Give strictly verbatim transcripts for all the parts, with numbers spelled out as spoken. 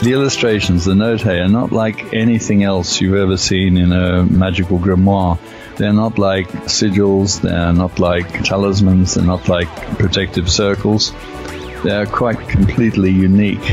The illustrations, the notae, are not like anything else you've ever seen in a magical grimoire. They're not like sigils, they're not like talismans, they're not like protective circles. They're quite completely unique.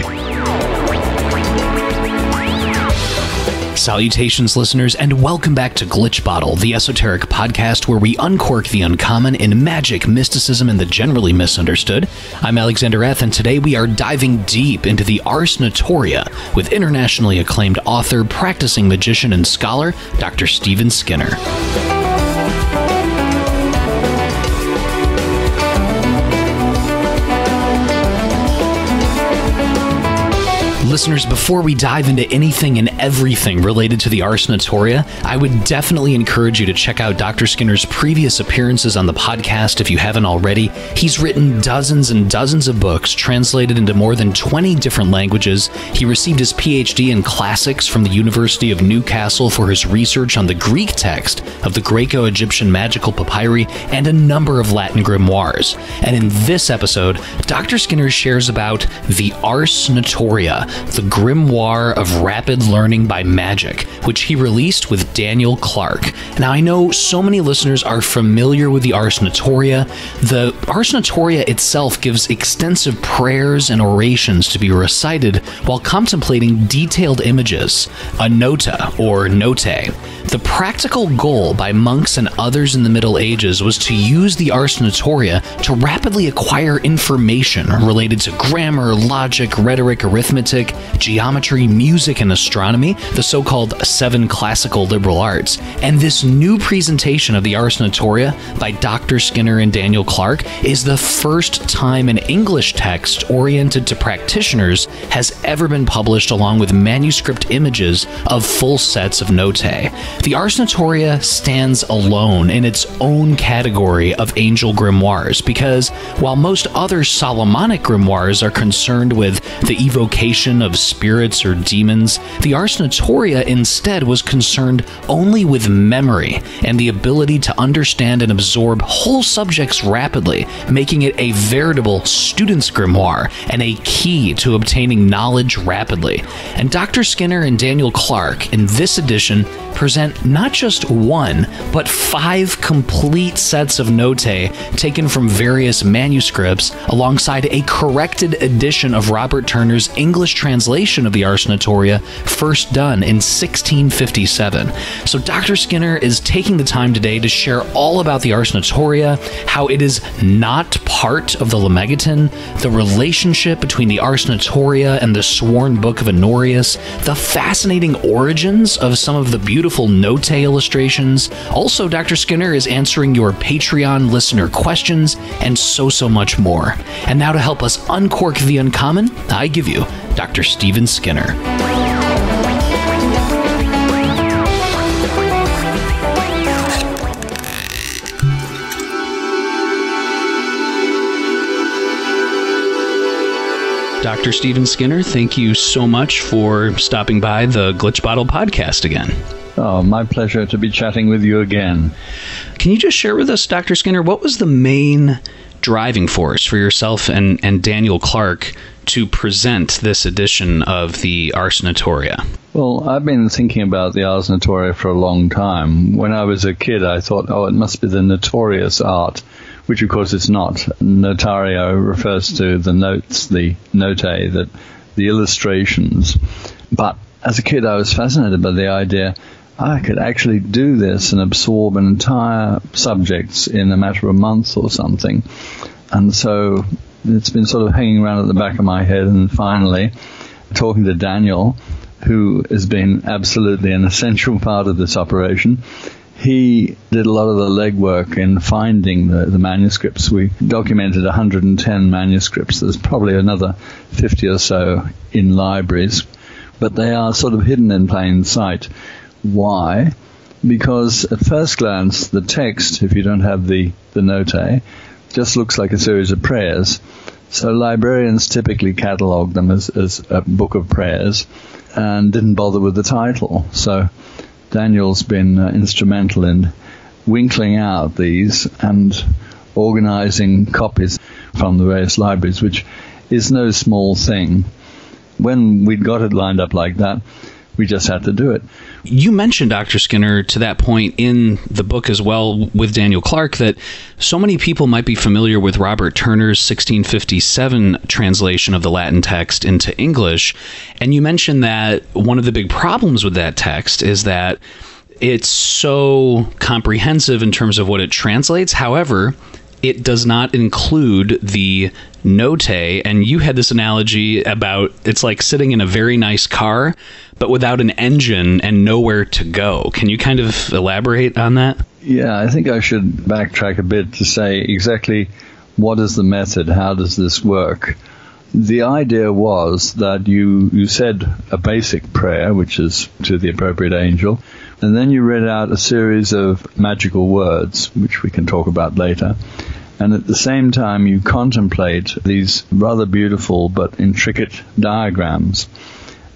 Salutations, listeners, and welcome back to Glitch Bottle, the esoteric podcast where we uncork the uncommon in magic, mysticism, and the generally misunderstood. I'm Alexander F., and today we are diving deep into the Ars Notoria with internationally acclaimed author, practicing magician, and scholar, Doctor Stephen Skinner. Listeners, before we dive into anything and everything related to the Ars Notoria, I would definitely encourage you to check out Doctor Skinner's previous appearances on the podcast if you haven't already. He's written dozens and dozens of books, translated into more than twenty different languages. He received his P H D in classics from the University of Newcastle for his research on the Greek text of the Greco-Egyptian magical papyri and a number of Latin grimoires. And in this episode, Doctor Skinner shares about the Ars Notoria, the grimoire of rapid learning by magic, which he released with Daniel Clark. Now, I know so many listeners are familiar with the Ars Notoria. The Ars Notoria itself gives extensive prayers and orations to be recited while contemplating detailed images, a nota or notae. The practical goal by monks and others in the Middle Ages was to use the Ars Notoria to rapidly acquire information related to grammar, logic, rhetoric, arithmetic, geometry, music, and astronomy, the so-called seven classical liberal arts. And this new presentation of the Ars Notoria by Doctor Skinner and Daniel Clark is the first time an English text oriented to practitioners has ever been published, along with manuscript images of full sets of notae. The Ars Notoria stands alone in its own category of angel grimoires because, while most other Solomonic grimoires are concerned with the evocation of spirits or demons, the Ars Notoria instead was concerned only with memory and the ability to understand and absorb whole subjects rapidly, making it a veritable student's grimoire and a key to obtaining knowledge rapidly. And Doctor Skinner and Daniel Clark, in this edition, present not just one, but five complete sets of notae taken from various manuscripts, alongside a corrected edition of Robert Turner's English translation of the Ars Notoria, first done in sixteen fifty-seven. So Doctor Skinner is taking the time today to share all about the Ars Notoria, how it is not part of the Lemegeton, the relationship between the Ars Notoria and the Sworn Book of Honorius, the fascinating origins of some of the beautiful notae illustrations. Also, Doctor Skinner is answering your Patreon listener questions, and so, so much more. And now, to help us uncork the uncommon, I give you Doctor Stephen Skinner. Doctor Stephen Skinner, thank you so much for stopping by the Glitch Bottle podcast again. Oh, my pleasure to be chatting with you again. Can you just share with us, Doctor Skinner, what was the main driving force for yourself and, and Daniel Clark to present this edition of the Ars Notoria? Well, I've been thinking about the Ars Notoria for a long time. When I was a kid, I thought, oh, it must be the notorious art, which, of course, it's not. Notario refers to the notes, the notae, the, the illustrations. But as a kid, I was fascinated by the idea I could actually do this and absorb an entire subject in a matter of months or something. And so it's been sort of hanging around at the back of my head, and finally, talking to Daniel, who has been absolutely an essential part of this operation, he did a lot of the legwork in finding the, the manuscripts. We documented one hundred ten manuscripts. There's probably another fifty or so in libraries, but they are sort of hidden in plain sight. Why? Because at first glance, the text, if you don't have the, the notae, just looks like a series of prayers. So librarians typically catalogue them as, as a book of prayers and didn't bother with the title. So Daniel's been uh, instrumental in winkling out these and organising copies from the various libraries, which is no small thing. when we'd got it lined up like that, we just had to do it. You mentioned Doctor Skinner to that point in the book as well with Daniel Clark, that so many people might be familiar with Robert Turner's sixteen fifty-seven translation of the Latin text into English. And you mentioned that one of the big problems with that text is that it's so comprehensive in terms of what it translates. However, it does not include the notae, and you had this analogy about it's like sitting in a very nice car, but without an engine and nowhere to go. Can you kind of elaborate on that? Yeah, I think I should backtrack a bit to say exactly what is the method, how does this work? The idea was that you, you said a basic prayer, which is to the appropriate angel, and then you read out a series of magical words, which we can talk about later. And at the same time, you contemplate these rather beautiful but intricate diagrams.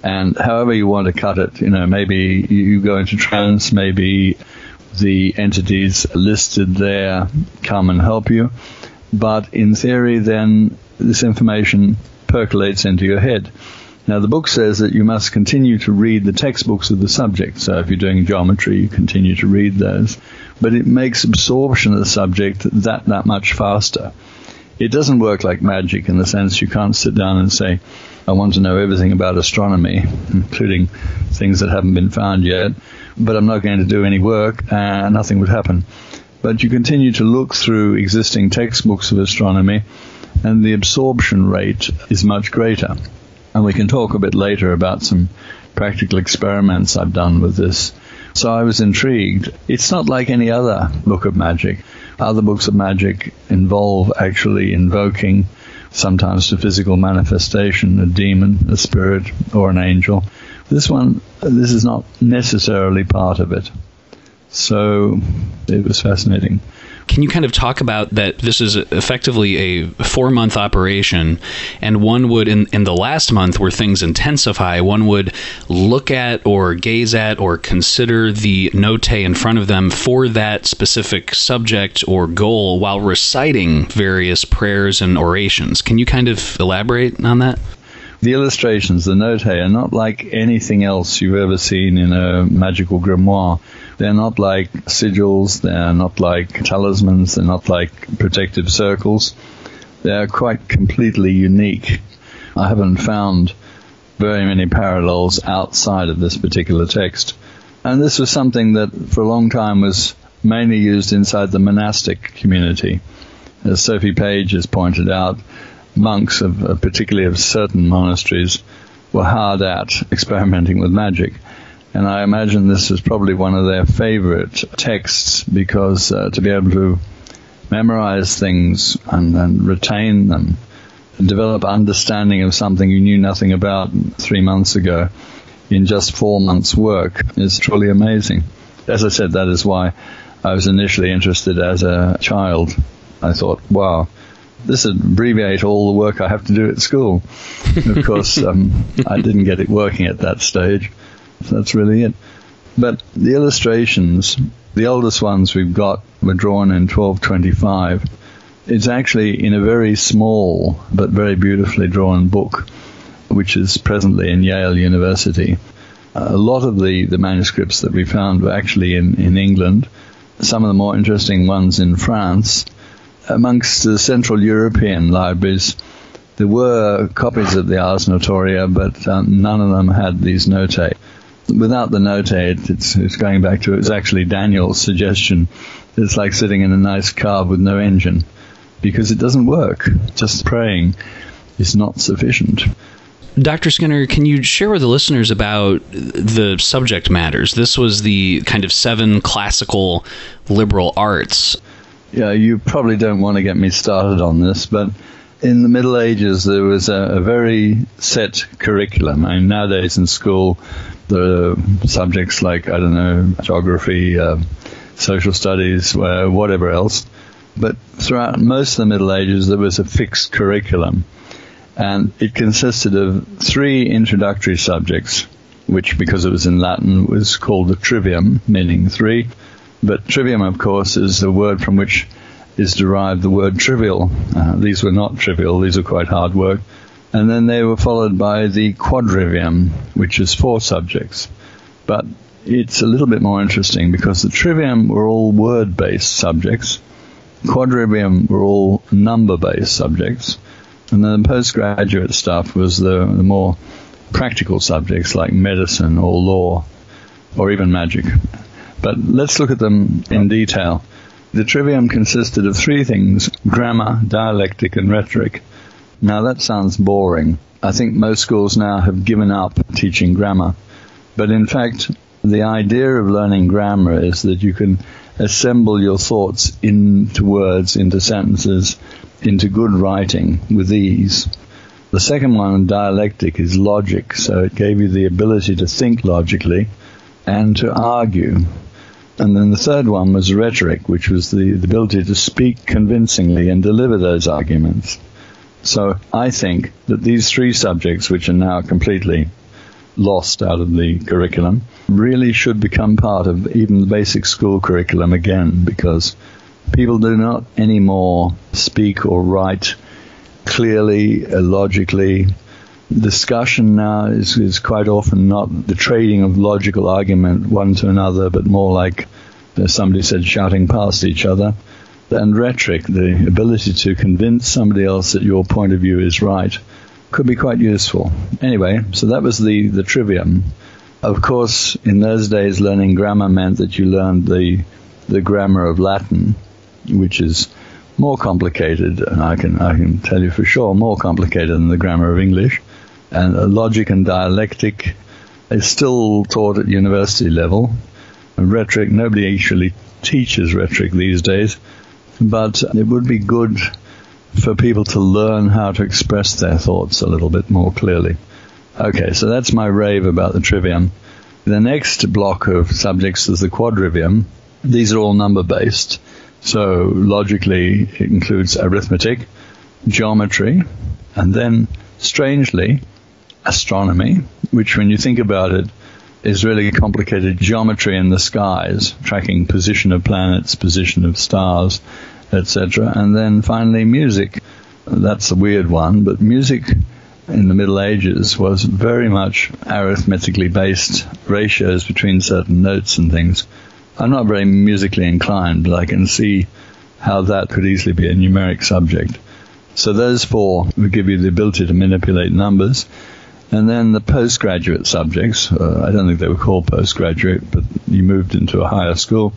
And however you want to cut it, you know, maybe you go into trance, maybe the entities listed there come and help you. But in theory, then, this information percolates into your head. Now, the book says that you must continue to read the textbooks of the subject. So if you're doing geometry, you continue to read those. But it makes absorption of the subject that, that much faster. It doesn't work like magic in the sense you can't sit down and say, I want to know everything about astronomy, including things that haven't been found yet, but I'm not going to do any work, and uh, nothing would happen. But you continue to look through existing textbooks of astronomy, and the absorption rate is much greater. And we can talk a bit later about some practical experiments I've done with this. So I was intrigued. It's not like any other book of magic. Other books of magic involve actually invoking, sometimes to physical manifestation, a demon, a spirit, or an angel. This one, this is not necessarily part of it. So it was fascinating. Can you kind of talk about that? This is effectively a four-month operation, and one would, in, in the last month where things intensify, one would look at or gaze at or consider the notae in front of them for that specific subject or goal while reciting various prayers and orations. Can you kind of elaborate on that? The illustrations, the notae, are not like anything else you've ever seen in a magical grimoire. They're not like sigils, they're not like talismans, they're not like protective circles. They're quite completely unique. I haven't found very many parallels outside of this particular text. And this was something that for a long time was mainly used inside the monastic community. As Sophie Page has pointed out, monks, of, particularly of certain monasteries, were hard at experimenting with magic. And I imagine this is probably one of their favorite texts, because uh, to be able to memorize things and, and retain them, and develop understanding of something you knew nothing about three months ago in just four months' work is truly amazing. As I said, that is why I was initially interested as a child. I thought, wow, this would abbreviate all the work I have to do at school. Of course, um, I didn't get it working at that stage. That's really it. But the illustrations, the oldest ones we've got, were drawn in twelve twenty-five. It's actually in a very small but very beautifully drawn book, which is presently in Yale University. A lot of the, the manuscripts that we found were actually in, in England, some of the more interesting ones in France. Amongst the Central European libraries, there were copies of the Ars Notoria, but um, none of them had these notae. Without the notae, it's, it's going back to, it was actually Daniel's suggestion. It's like sitting in a nice car with no engine, because it doesn't work. Just praying is not sufficient. Doctor Skinner, can you share with the listeners about the subject matters? This was the kind of seven classical liberal arts. Yeah, you probably don't want to get me started on this, but in the Middle Ages, there was a, a very set curriculum. I mean, nowadays in school, the subjects like, I don't know, geography, uh, social studies, uh, whatever else. But throughout most of the Middle Ages, there was a fixed curriculum. And it consisted of three introductory subjects, which, because it was in Latin, was called the trivium, meaning three. But trivium, of course, is the word from which is derived the word trivial. Uh, these were not trivial, these were quite hard work. and then they were followed by the quadrivium, which is four subjects. But it's a little bit more interesting because the trivium were all word-based subjects, quadrivium were all number-based subjects, and then the postgraduate stuff was the, the more practical subjects like medicine or law or even magic. But let's look at them in detail. The trivium consisted of three things: grammar, dialectic, and rhetoric. Now that sounds boring. I think most schools now have given up teaching grammar. But in fact, the idea of learning grammar is that you can assemble your thoughts into words, into sentences, into good writing with ease. The second one, dialectic, is logic, so it gave you the ability to think logically and to argue. And then the third one was rhetoric, which was the, the ability to speak convincingly and deliver those arguments. So I think that these three subjects, which are now completely lost out of the curriculum, really should become part of even the basic school curriculum again, because people do not anymore speak or write clearly, logically. Discussion now is, is quite often not the trading of logical argument one to another, but more like, as somebody said, shouting past each other. And rhetoric, the ability to convince somebody else that your point of view is right, could be quite useful. Anyway, so that was the, the trivium. Of course, in those days, learning grammar meant that you learned the, the grammar of Latin, which is more complicated, and I can I can tell you for sure, more complicated than the grammar of English. And uh, logic and dialectic is still taught at university level. And rhetoric, nobody actually teaches rhetoric these days, but it would be good for people to learn how to express their thoughts a little bit more clearly. Okay, so that's my rave about the trivium. The next block of subjects is the quadrivium. These are all number-based. So, logically, it includes arithmetic, geometry, and then, strangely, astronomy, which, when you think about it, is really complicated geometry in the skies, tracking position of planets, position of stars, et cetera. And then, finally, music. That's a weird one, but music in the Middle Ages was very much arithmetically based, ratios between certain notes and things. I'm not very musically inclined, but I can see how that could easily be a numeric subject. So those four would give you the ability to manipulate numbers. And then the postgraduate subjects, uh, I don't think they were called postgraduate, but you moved into a higher school,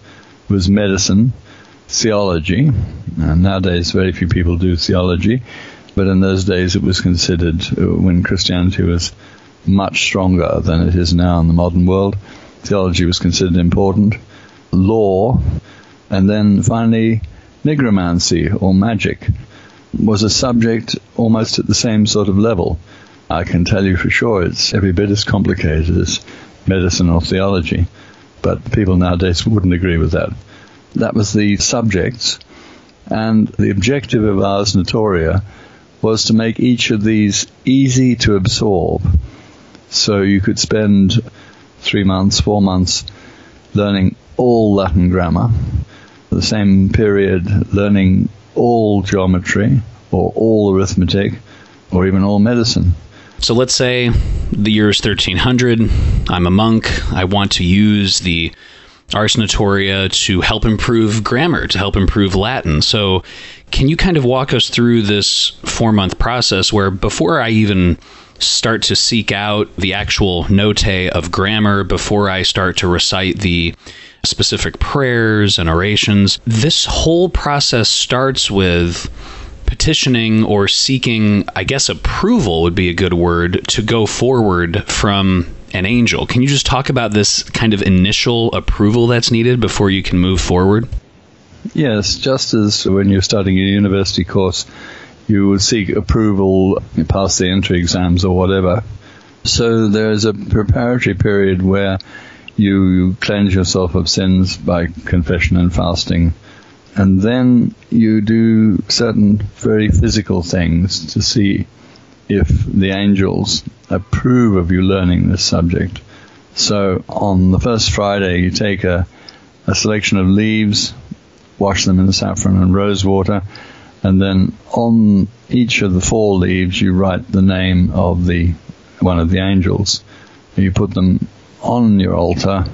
was medicine, theology. And nowadays, very few people do theology, but in those days it was considered, uh, when Christianity was much stronger than it is now in the modern world, theology was considered important. Law, and then finally nigromancy or magic was a subject almost at the same sort of level. I can tell you for sure it's every bit as complicated as medicine or theology, but people nowadays wouldn't agree with that. That was the subjects, and the objective of Ars Notoria was to make each of these easy to absorb. So you could spend three months, four months learning all Latin grammar, the same period learning all geometry or all arithmetic or even all medicine. So let's say the year is thirteen hundred, I'm a monk, I want to use the Ars Notoria to help improve grammar, to help improve Latin. So can you kind of walk us through this four-month process where before I even start to seek out the actual notae of grammar, before I start to recite the specific prayers and orations, this whole process starts with petitioning or seeking, I guess approval would be a good word, to go forward from an angel. Can you just talk about this kind of initial approval that's needed before you can move forward? Yes, just as when you're starting a university course, you would seek approval, pass the entry exams or whatever. So there's a preparatory period where you cleanse yourself of sins by confession and fasting, and then you do certain very physical things to see if the angels approve of you learning this subject. So on the first Friday, you take a, a selection of leaves, wash them in saffron and rose water, and then on each of the four leaves you write the name of the one of the angels. You put them on your altar,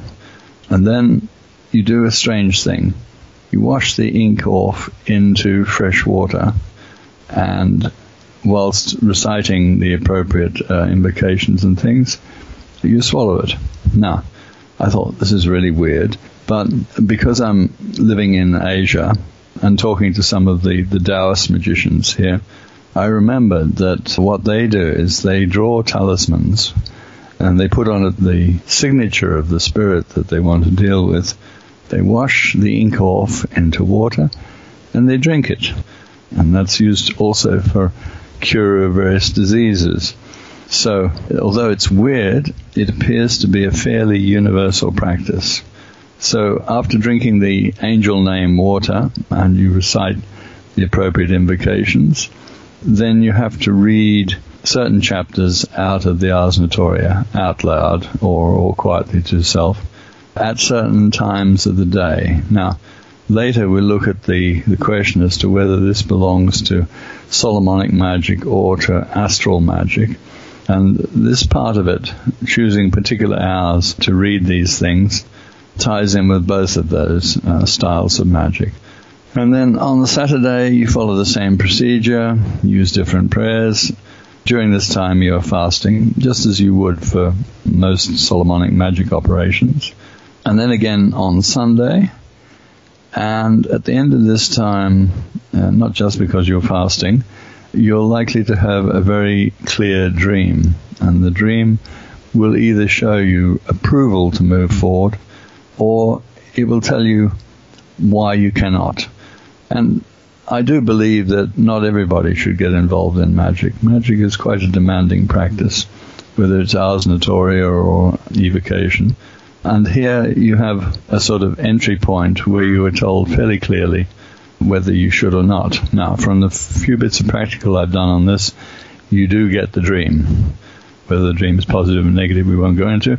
and then you do a strange thing. You wash the ink off into fresh water, and whilst reciting the appropriate uh, invocations and things, you swallow it. Now, I thought, this is really weird, but because I'm living in Asia and talking to some of the, the Taoist magicians here, I remembered that what they do is they draw talismans and they put on it the signature of the spirit that they want to deal with. They wash the ink off into water and they drink it. And that's used also for cure of various diseases. So, although it's weird, it appears to be a fairly universal practice. So, after drinking the angel name water, and you recite the appropriate invocations, then you have to read certain chapters out of the Ars Notoria, out loud, or, or quietly to yourself, at certain times of the day. Now, later we'll look at the, the question as to whether this belongs to Solomonic magic or to astral magic. And this part of it, choosing particular hours to read these things, ties in with both of those uh, styles of magic. And then on the Saturday, you follow the same procedure, use different prayers. During this time, you are fasting, just as you would for most Solomonic magic operations. And then again on Sunday. And at the end of this time, uh, not just because you're fasting, you're likely to have a very clear dream, and the dream will either show you approval to move forward, or it will tell you why you cannot. And I do believe that not everybody should get involved in magic. Magic is quite a demanding practice, whether it's Ars Notoria or evocation. And here you have a sort of entry point where you are told fairly clearly whether you should or not. Now, from the few bits of practical I've done on this, you do get the dream. Whether the dream is positive or negative, we won't go into,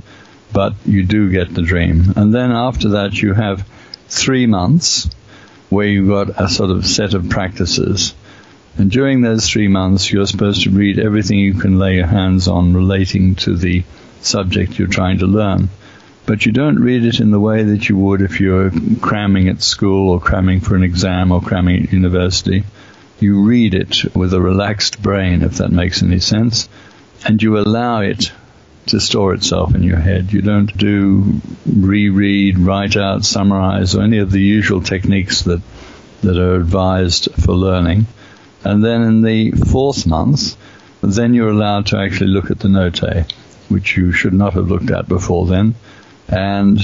but you do get the dream. And then after that, you have three months where you've got a sort of set of practices. And during those three months, you're supposed to read everything you can lay your hands on relating to the subject you're trying to learn. But you don't read it in the way that you would if you're cramming at school or cramming for an exam or cramming at university. You read it with a relaxed brain, if that makes any sense, and you allow it to store itself in your head. You don't do reread, write out, summarize, or any of the usual techniques that, that are advised for learning. And then in the fourth month, then you're allowed to actually look at the notae, which you should not have looked at before then. And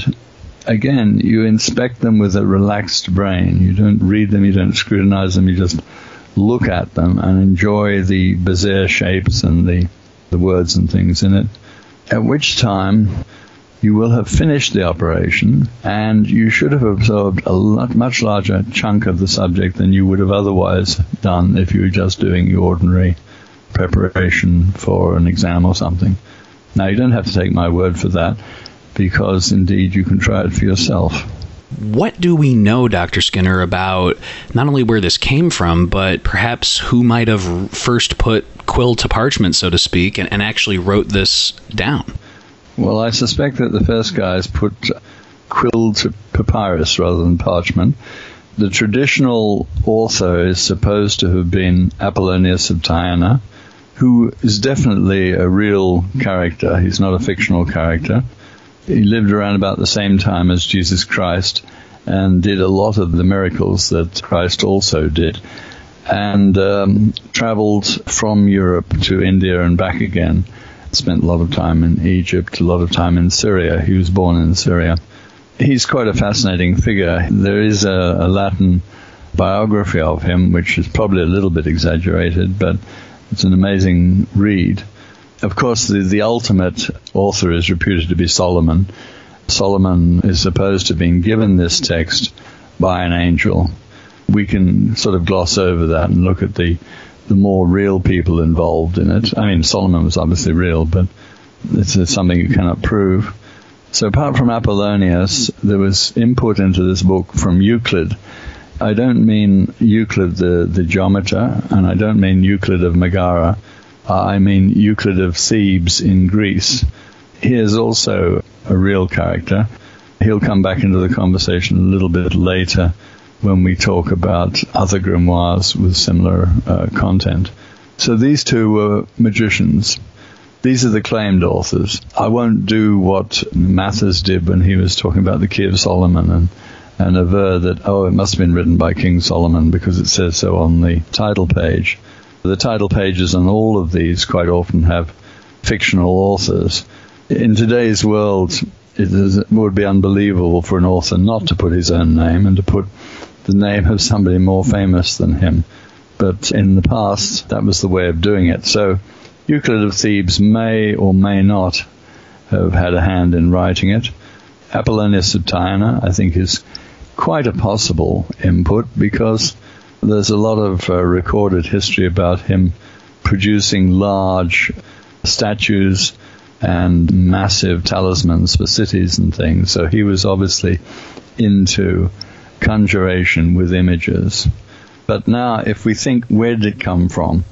again, you inspect them with a relaxed brain. You don't read them, you don't scrutinize them, you just look at them and enjoy the bizarre shapes and the, the words and things in it. At which time, you will have finished the operation, and you should have absorbed a lot, much larger chunk of the subject than you would have otherwise done if you were just doing your ordinary preparation for an exam or something. Now, you don't have to take my word for that, because indeed you can try it for yourself. What do we know, Doctor Skinner, about not only where this came from, but perhaps who might have first put quill to parchment, so to speak, and, and actually wrote this down? Well, I suspect that the first guys put quill to papyrus rather than parchment. The traditional author is supposed to have been Apollonius of Tyana, who is definitely a real character. He's not a fictional character. He lived around about the same time as Jesus Christ and did a lot of the miracles that Christ also did, and um, traveled from Europe to India and back again. Spent a lot of time in Egypt, a lot of time in Syria. He was born in Syria. He's quite a fascinating figure. There is a, a Latin biography of him, which is probably a little bit exaggerated, but it's an amazing read. Of course, the, the ultimate author is reputed to be Solomon. Solomon is supposed to have been given this text by an angel. We can sort of gloss over that and look at the, the more real people involved in it. I mean, Solomon was obviously real, but this is something you cannot prove. So apart from Apollonius, there was input into this book from Euclid. I don't mean Euclid the, the geometer, and I don't mean Euclid of Megara. Uh, I mean Euclid of Thebes in Greece. He is also a real character. He'll come back into the conversation a little bit later when we talk about other grimoires with similar uh, content. So these two were magicians. These are the claimed authors. I won't do what Mathers did when he was talking about the Key of Solomon and, and aver that, oh, it must have been written by King Solomon because it says so on the title page. The title pages on all of these quite often have fictional authors. In today's world, it is, it would be unbelievable for an author not to put his own name and to put the name of somebody more famous than him. But in the past, that was the way of doing it. So Euclid of Thebes may or may not have had a hand in writing it. Apollonius of Tyana, I think, is quite a possible input because there's a lot of uh, recorded history about him producing large statues and massive talismans for cities and things. So he was obviously into conjuration with images. But now, if we think, where did it come from?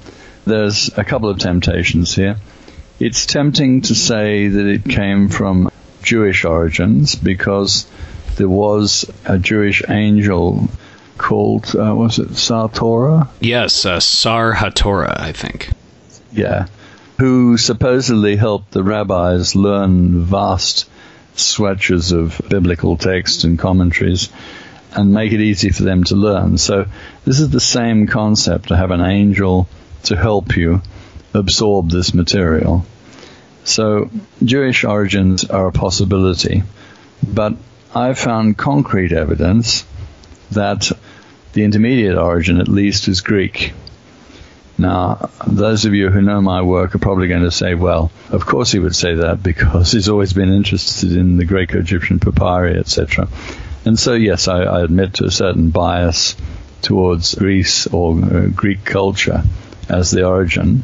There's a couple of temptations here. It's tempting to say that it came from Jewish origins because there was a Jewish angel called, uh, was it Sartora? Yes, uh, Sar HaTorah, I think. Yeah. Who supposedly helped the rabbis learn vast swatches of biblical text and commentaries and make it easy for them to learn. So this is the same concept, to have an angel to help you absorb this material. So Jewish origins are a possibility, but I've found concrete evidence that the intermediate origin, at least, is Greek. Now, those of you who know my work are probably going to say, well, of course he would say that because he's always been interested in the Greco-Egyptian papyri, et cetera. And so, yes, I, I admit to a certain bias towards Greece or uh, Greek culture as the origin.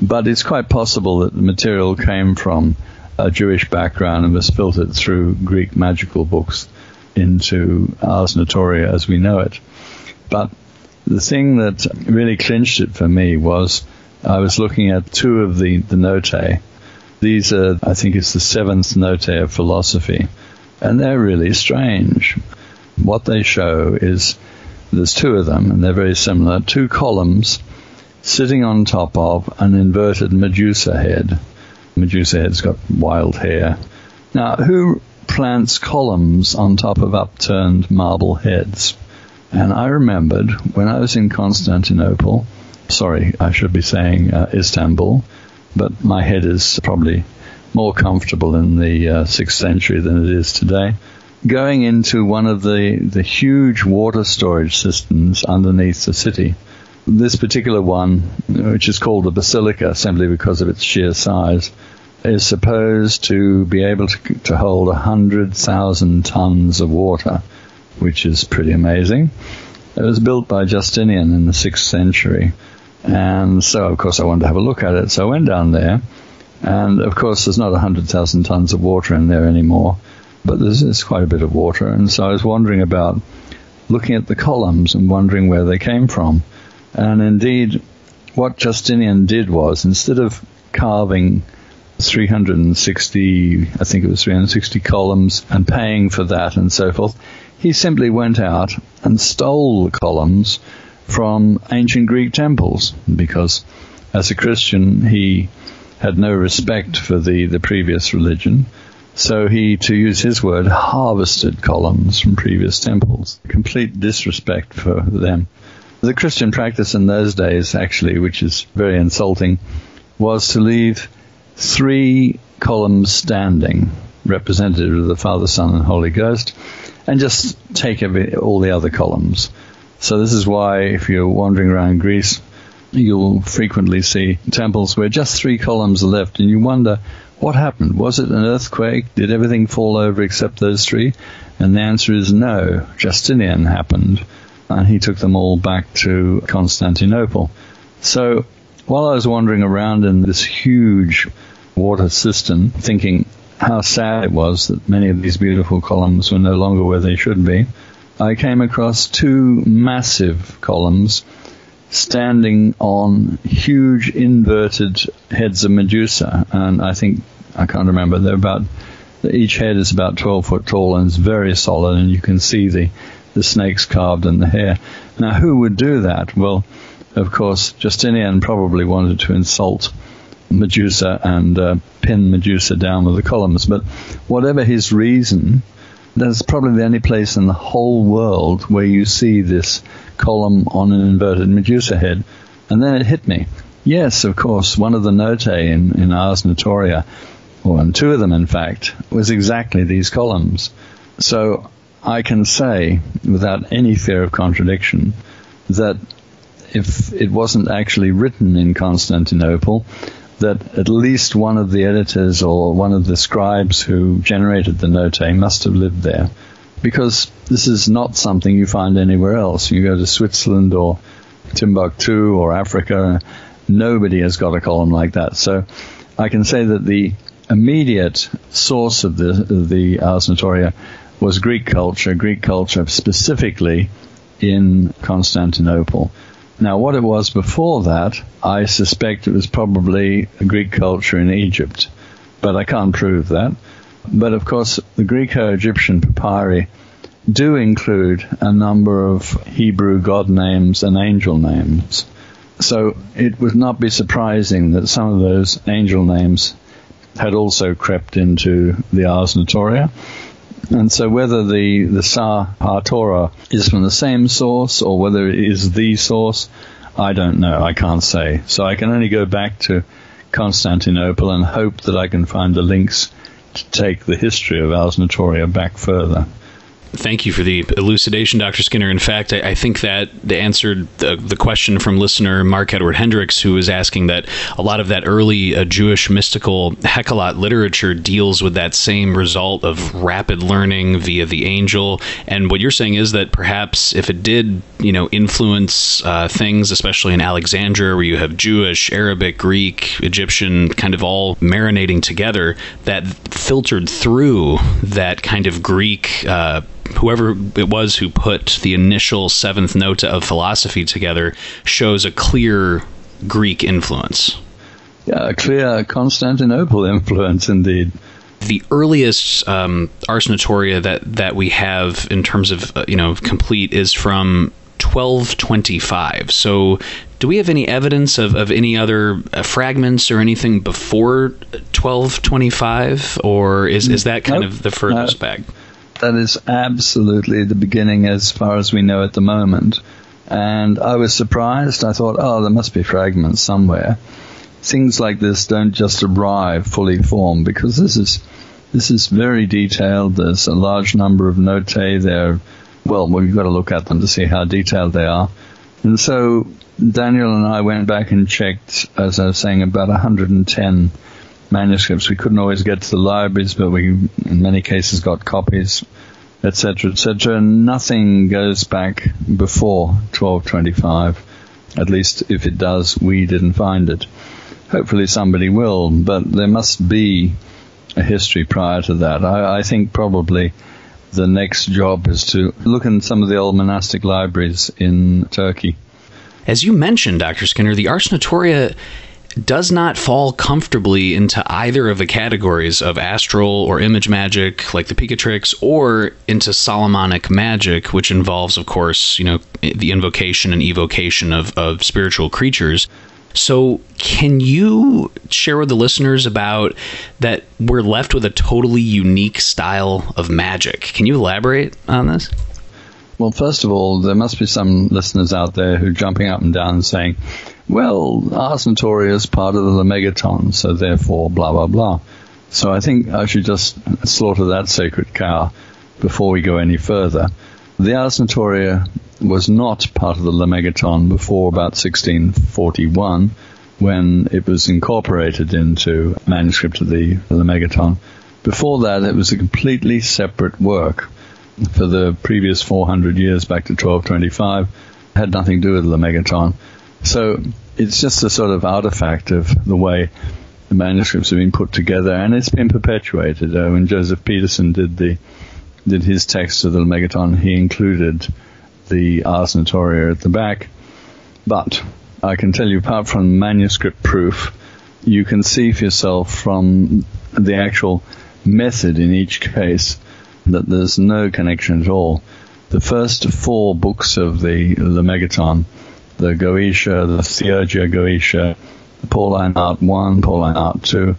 But it's quite possible that the material came from a Jewish background and was filtered through Greek magical books into Ars Notoria as we know it. But the thing that really clinched it for me was I was looking at two of the, the notae. These are, I think it's the seventh notae of philosophy. And they're really strange. What they show is, there's two of them, and they're very similar, two columns sitting on top of an inverted Medusa head. Medusa head's got wild hair. Now, who plants columns on top of upturned marble heads? And I remembered when I was in Constantinople, sorry, I should be saying uh, Istanbul, but my head is probably more comfortable in the uh, sixth century than it is today, going into one of the, the huge water storage systems underneath the city. This particular one, which is called the Basilica simply because of its sheer size, is supposed to be able to, to hold one hundred thousand tons of water, which is pretty amazing. It was built by Justinian in the sixth century. And so, of course, I wanted to have a look at it. So I went down there. And, of course, there's not one hundred thousand tons of water in there anymore, but there's, there's quite a bit of water. And so I was wandering about, looking at the columns and wondering where they came from. And, indeed, what Justinian did was, instead of carving three hundred sixty, I think it was three hundred sixty columns and paying for that and so forth, he simply went out and stole the columns from ancient Greek temples because, as a Christian, he had no respect for the, the previous religion. So he, to use his word, harvested columns from previous temples. Complete disrespect for them. The Christian practice in those days, actually, which is very insulting, was to leave three columns standing, representative of the Father, Son, and Holy Ghost, and just take every, all the other columns. So this is why, if you're wandering around Greece, you'll frequently see temples where just three columns are left, and you wonder, what happened? Was it an earthquake? Did everything fall over except those three? And the answer is no. Justinian happened, and he took them all back to Constantinople. So while I was wandering around in this huge water cistern, thinking how sad it was that many of these beautiful columns were no longer where they should be, I came across two massive columns standing on huge inverted heads of Medusa, and I think, I can't remember, they're about, each head is about twelve foot tall and is very solid, and you can see the, the snakes carved in the hair. Now, who would do that? Well, of course, Justinian probably wanted to insult Medusa and uh, pin Medusa down with the columns, but whatever his reason, that's probably the only place in the whole world where you see this column on an inverted Medusa head. And then it hit me. Yes, of course, one of the notae in, in Ars Notoria, or and two of them, in fact, was exactly these columns. So I can say, without any fear of contradiction, that if it wasn't actually written in Constantinople, that at least one of the editors or one of the scribes who generated the notae must have lived there, because this is not something you find anywhere else. You go to Switzerland or Timbuktu or Africa, nobody has got a column like that. So I can say that the immediate source of the, of the Ars Notoria was Greek culture, Greek culture specifically in Constantinople. Now, what it was before that, I suspect it was probably Greek culture in Egypt, but I can't prove that. But, of course, the Greco-Egyptian papyri do include a number of Hebrew god names and angel names. So it would not be surprising that some of those angel names had also crept into the Ars Notoria. And so whether the, the Sar HaTorah is from the same source or whether it is the source, I don't know. I can't say. So I can only go back to Constantinople and hope that I can find the links to take the history of Ars Notoria back further. Thank you for the elucidation, Doctor Skinner. In fact, I, I think that answered the, the question from listener Mark Edward Hendricks, who was asking that a lot of that early uh, Jewish mystical Hekalot literature deals with that same result of rapid learning via the angel. And what you're saying is that perhaps if it did, you know, influence uh, things, especially in Alexandria, where you have Jewish, Arabic, Greek, Egyptian, kind of all marinating together, that filtered through that kind of Greek uh whoever it was who put the initial seventh nota of philosophy together shows a clear Greek influence. Yeah, a clear Constantinople influence, indeed. The earliest um, Ars Notoria that, that we have in terms of uh, you know complete is from twelve twenty-five. So do we have any evidence of, of any other uh, fragments or anything before twelve twenty-five? Or is, is that kind nope. of the furthest uh, back? That is absolutely the beginning as far as we know at the moment. And I was surprised. I thought, oh, there must be fragments somewhere. Things like this don't just arrive fully formed, because this is this is very detailed. There's a large number of notae there. Well, we've got to look at them to see how detailed they are. And so Daniel and I went back and checked, as I was saying, about one hundred ten manuscripts. We couldn't always get to the libraries, but we in many cases got copies, etc., etc. Nothing goes back before twelve twenty-five, at least if it does, we didn't find it. Hopefully somebody will, but there must be a history prior to that. I, I think probably the next job is to look in some of the old monastic libraries in Turkey. As you mentioned, Doctor Skinner, the Ars Notoria does not fall comfortably into either of the categories of astral or image magic, like the Picatrix, or into Solomonic magic, which involves, of course, you know, the invocation and evocation of, of spiritual creatures. So can you share with the listeners about that we're left with a totally unique style of magic? Can you elaborate on this? Well, first of all, there must be some listeners out there who are jumping up and down and saying, well, Ars Notoria is part of the Lemegeton, so therefore blah, blah, blah. So I think I should just slaughter that sacred cow before we go any further. The Ars Notoria was not part of the Lemegeton before about sixteen forty-one, when it was incorporated into a manuscript of the Lemegeton. Before that, it was a completely separate work. For the previous four hundred years, back to twelve twenty-five, had nothing to do with the Lemegeton. So it's just a sort of artifact of the way the manuscripts have been put together, and it's been perpetuated. Uh, when Joseph Peterson did the did his text of the Lemegeton, he included the Ars Notoria at the back. But I can tell you, apart from manuscript proof, you can see for yourself from the actual method in each case that there's no connection at all. The first four books of the Lemegeton, the Goetia, the Theurgia Goetia, the Pauline Art one, Pauline Art two,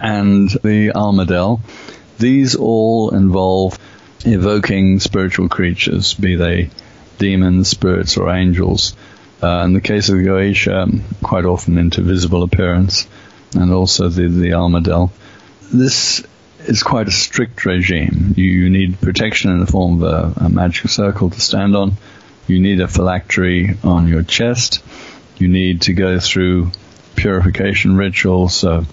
and the Almadel, these all involve evoking spiritual creatures, be they demons, spirits, or angels. Uh, in the case of the Goetia, quite often into visible appearance, and also the, the Almadel. This is quite a strict regime. You, you need protection in the form of a, a magic circle to stand on. You need a phylactery on your chest. You need to go through purification rituals. So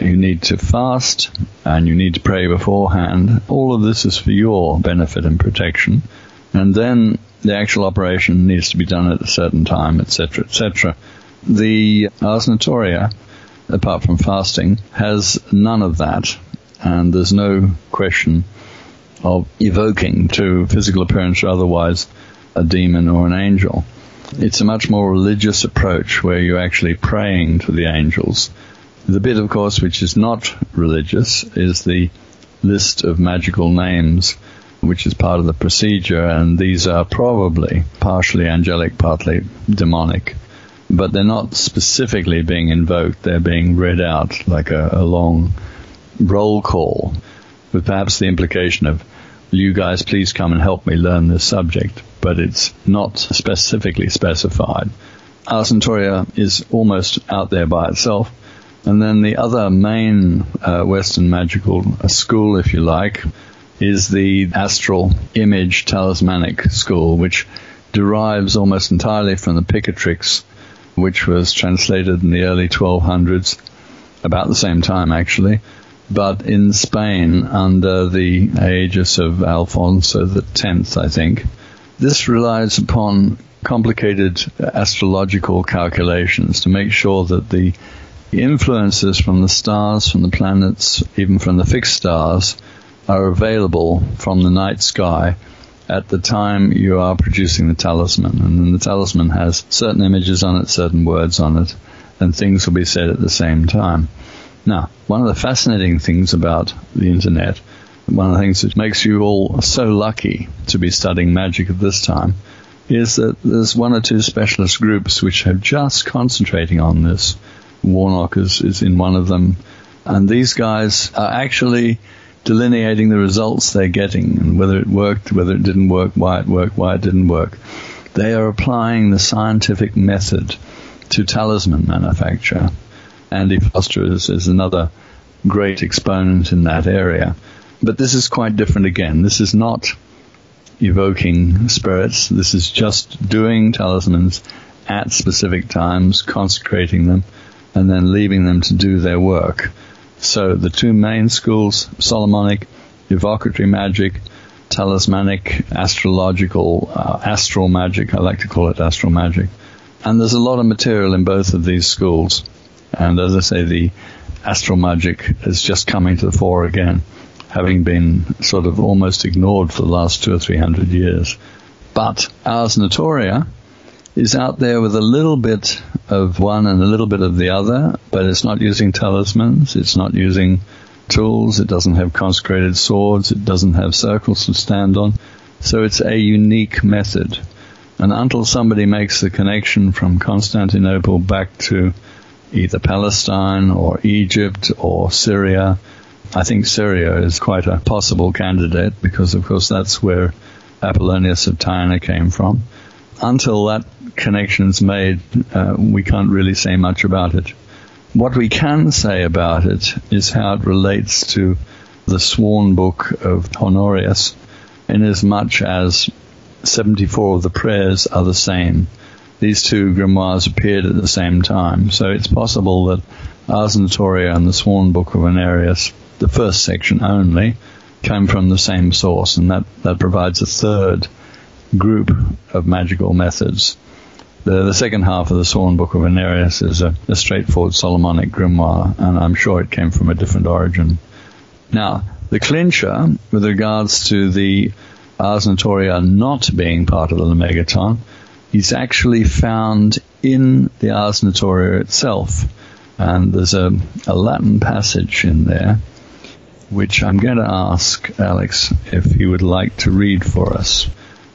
you need to fast, and you need to pray beforehand. All of this is for your benefit and protection. And then the actual operation needs to be done at a certain time, et cetera, et cetera. The Ars Notoria, apart from fasting, has none of that, and there's no question of evoking to physical appearance or otherwise a demon or an angel. It's a much more religious approach where you're actually praying to the angels. The bit, of course, which is not religious is the list of magical names, which is part of the procedure, and these are probably partially angelic, partly demonic. But they're not specifically being invoked, they're being read out like a, a long roll call, with perhaps the implication of, you guys please come and help me learn this subject, but it's not specifically specified. Ars Notoria is almost out there by itself, and then the other main uh, Western magical school, if you like, is the astral image talismanic school, which derives almost entirely from the Picatrix, which was translated in the early twelve hundreds, about the same time actually, but in Spain under the aegis of Alfonso the tenth, I think. This relies upon complicated astrological calculations to make sure that the influences from the stars, from the planets, even from the fixed stars, are available from the night sky at the time you are producing the talisman. And then the talisman has certain images on it, certain words on it, and things will be said at the same time. Now, one of the fascinating things about the internet, one of the things that makes you all so lucky to be studying magic at this time, is that there's one or two specialist groups which are just concentrating on this. Warnock is, is in one of them, and these guys are actually delineating the results they're getting and whether it worked, whether it didn't work, why it worked, why it didn't work. They are applying the scientific method to talisman manufacture. Andy Foster is, is another great exponent in that area. But this is quite different again. This is not evoking spirits. This is just doing talismans at specific times, consecrating them, and then leaving them to do their work. So the two main schools, Solomonic, evocatory magic, talismanic, astrological, uh, astral magic, I like to call it astral magic. And there's a lot of material in both of these schools. And as I say, the astral magic is just coming to the fore again, having been sort of almost ignored for the last two or three hundred years. But Ars Notoria is out there with a little bit of one and a little bit of the other, but it's not using talismans, it's not using tools, it doesn't have consecrated swords, it doesn't have circles to stand on. So it's a unique method. And until somebody makes the connection from Constantinople back to either Palestine or Egypt or Syria, I think Syria is quite a possible candidate because, of course, that's where Apollonius of Tyana came from. Until that connection's made, uh, we can't really say much about it. What we can say about it is how it relates to the Sworn Book of Honorius, inasmuch as seventy-four of the prayers are the same. These two grimoires appeared at the same time, so it's possible that Ars Notoria and the Sworn Book of Honorius, the first section only, came from the same source, and that, that provides a third group of magical methods. The, the second half of the Sworn Book of Honorius is a, a straightforward Solomonic grimoire, and I'm sure it came from a different origin. Now, The clincher, with regards to the Ars Notoria not being part of the Lemegeton, is actually found in the Ars Notoria itself. And there's a, a Latin passage in there, which I'm going to ask Alex if he would like to read for us.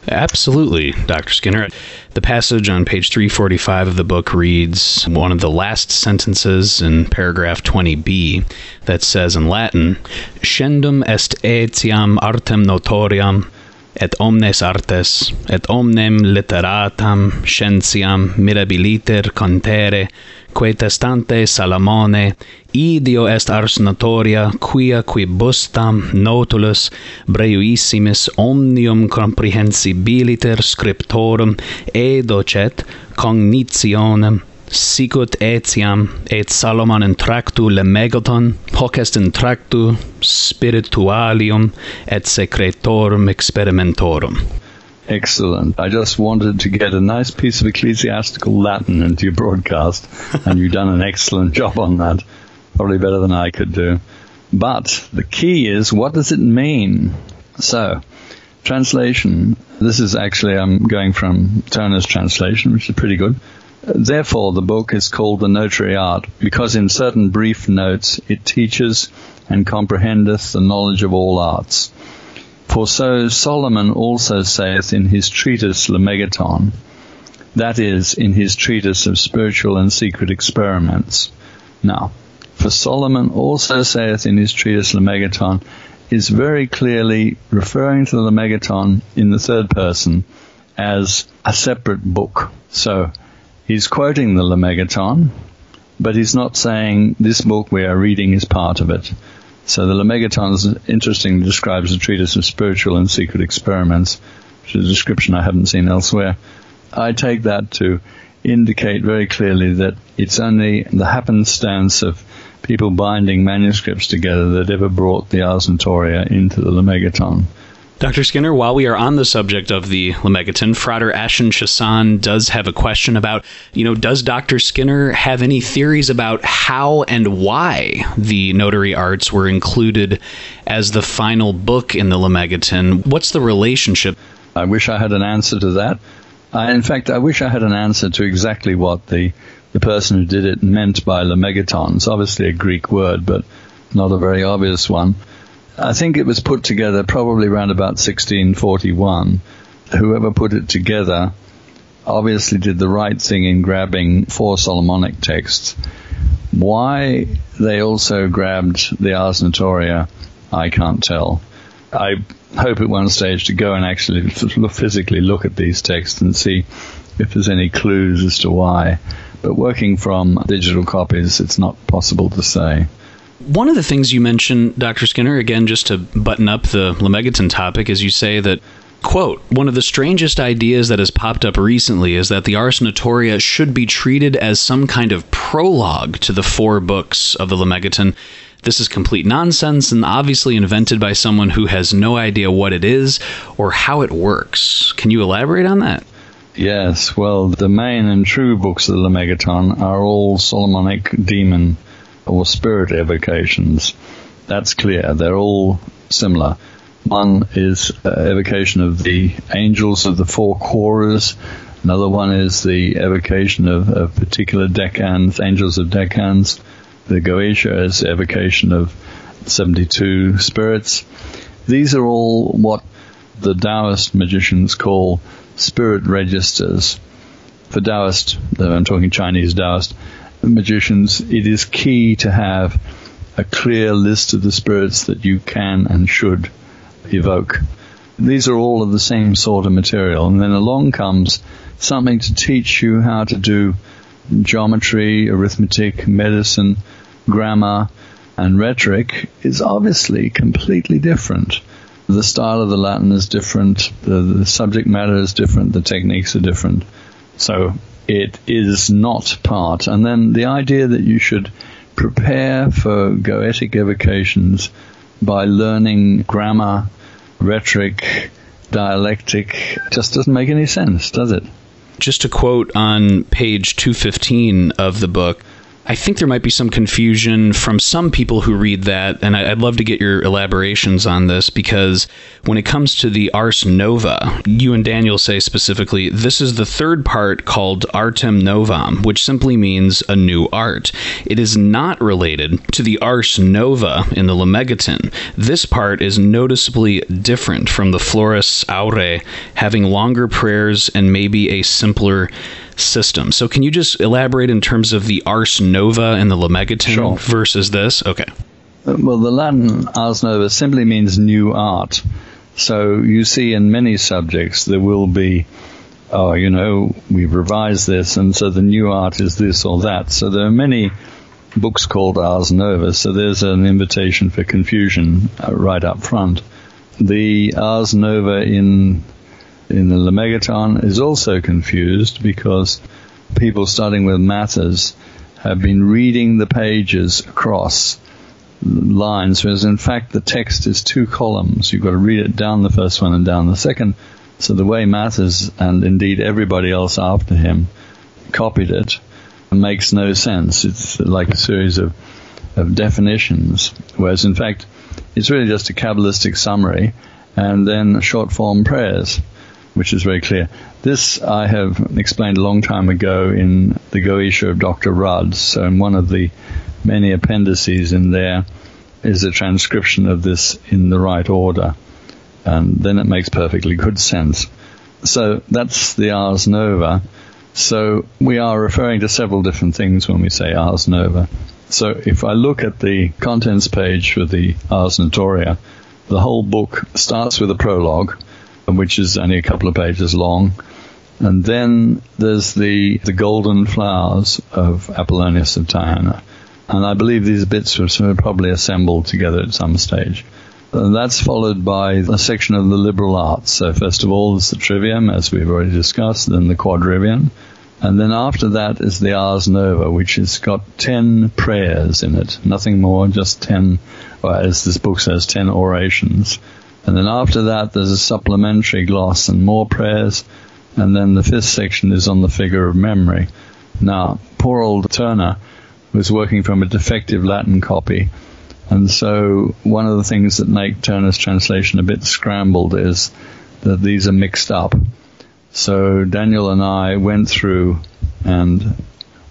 Absolutely, Doctor Skinner. The passage on page three forty-five of the book reads one of the last sentences in paragraph twenty b that says in Latin, Scendum est etiam artem notoriam, et omnes artes, et omnem literatam scientiam mirabiliter contere, quae testante Salamone, ideo est ars notoria, quia qui bustam notulus breuissimis omnium comprehensibiliter scriptorum edocet cognitionem, sicut etiam et Salomon intractu Lemegeton, hoc est intractu spiritualium et secretorum experimentorum. Excellent. I just wanted to get a nice piece of ecclesiastical Latin into your broadcast, and you've done an excellent job on that. Probably better than I could do. But the key is, what does it mean? So, translation. This is actually, I'm going from Turner's translation, which is pretty good. Therefore, the book is called the Notary Art, because in certain brief notes it teaches and comprehendeth the knowledge of all arts. For so Solomon also saith in his treatise Lemegeton, that is, in his treatise of spiritual and secret experiments. Now, for Solomon also saith in his treatise Lemegeton is very clearly referring to the Lemegeton in the third person as a separate book. So, he's quoting the Lemegeton, but he's not saying this book we are reading is part of it. So the Lemegeton interestingly describes the treatise of spiritual and secret experiments, which is a description I haven't seen elsewhere. I take that to indicate very clearly that it's only the happenstance of people binding manuscripts together that ever brought the Ars Notoria into the Lemegeton. Doctor Skinner, while we are on the subject of the Lemegeton, Frater Ashen Chassan does have a question about, you know, does Doctor Skinner have any theories about how and why the notary arts were included as the final book in the Lemegeton? What's the relationship? I wish I had an answer to that. I, in fact, I wish I had an answer to exactly what the, the person who did it meant by Lemegeton. It's obviously a Greek word, but not a very obvious one. I think it was put together probably around about sixteen forty-one. Whoever put it together obviously did the right thing in grabbing four Solomonic texts. Why they also grabbed the Ars Notoria, I can't tell. I hope at one stage to go and actually physically look at these texts and see if there's any clues as to why. But working from digital copies, it's not possible to say. One of the things you mentioned, Doctor Skinner, again, just to button up the Lemegeton topic, is you say that, quote, one of the strangest ideas that has popped up recently is that the Ars Notoria should be treated as some kind of prologue to the four books of the Lemegeton. This is complete nonsense and obviously invented by someone who has no idea what it is or how it works. Can you elaborate on that? Yes, well, the main and true books of the Lemegeton are all Solomonic demon or spirit evocations. That's clear. They're all similar. One is uh, evocation of the angels of the four chorus. Another one is the evocation of, of particular decans, angels of decans. The Goetia is evocation of seventy-two spirits. These are all what the Taoist magicians call spirit registers. For Taoist, I'm talking Chinese Taoist magicians, it is key to have a clear list of the spirits that you can and should evoke. These are all of the same sort of material. And then along comes something to teach you how to do geometry, arithmetic, medicine, grammar, and rhetoric is obviously completely different. The style of the Latin is different. The, the subject matter is different. The techniques are different. So it is not part. And then the idea that you should prepare for Goetic evocations by learning grammar, rhetoric, dialectic, just doesn't make any sense, does it? Just to quote on page two fifteen of the book, I think there might be some confusion from some people who read that, and I'd love to get your elaborations on this, because when it comes to the Ars Nova, you and Daniel say specifically, this is the third part called Artem Novam, which simply means a new art. It is not related to the Ars Nova in the Lemegeton. This part is noticeably different from the Flores Aurae, having longer prayers and maybe a simpler system. So can you just elaborate in terms of the Ars Nova and the Lemegeton sure. versus this? Okay. Well, the Latin Ars Nova simply means new art. So you see in many subjects there will be, oh, you know, we've revised this, and so the new art is this or that. So there are many books called Ars Nova, so there's an invitation for confusion uh, right up front. The Ars Nova in in the Lemegeton is also confused because people starting with matters have been reading the pages across lines, whereas in fact the text is two columns. You've got to read it down the first one and down the second. So the way matters, and indeed everybody else after him, copied it, makes no sense. It's like a series of, of definitions, whereas in fact it's really just a Kabbalistic summary and then short form prayers, which is very clear. This I have explained a long time ago in the Goetia of Doctor Rudd. So in one of the many appendices in there is a transcription of this in the right order. And then it makes perfectly good sense. So that's the Ars Nova. So we are referring to several different things when we say Ars Nova. So if I look at the contents page for the Ars Notoria, the whole book starts with a prologue, which is only a couple of pages long. And then there's the, the golden flowers of Apollonius of Tyana. And I believe these bits were probably assembled together at some stage. And that's followed by a section of the liberal arts. So first of all, there's the trivium, as we've already discussed, then the quadrivium. And then after that is the Ars Nova, which has got ten prayers in it. Nothing more, just ten, or as this book says, ten orations. And then after that, there's a supplementary gloss and more prayers. And then the fifth section is on the figure of memory. Now, poor old Turner was working from a defective Latin copy. And so one of the things that make Turner's translation a bit scrambled is that these are mixed up. So Daniel and I went through and,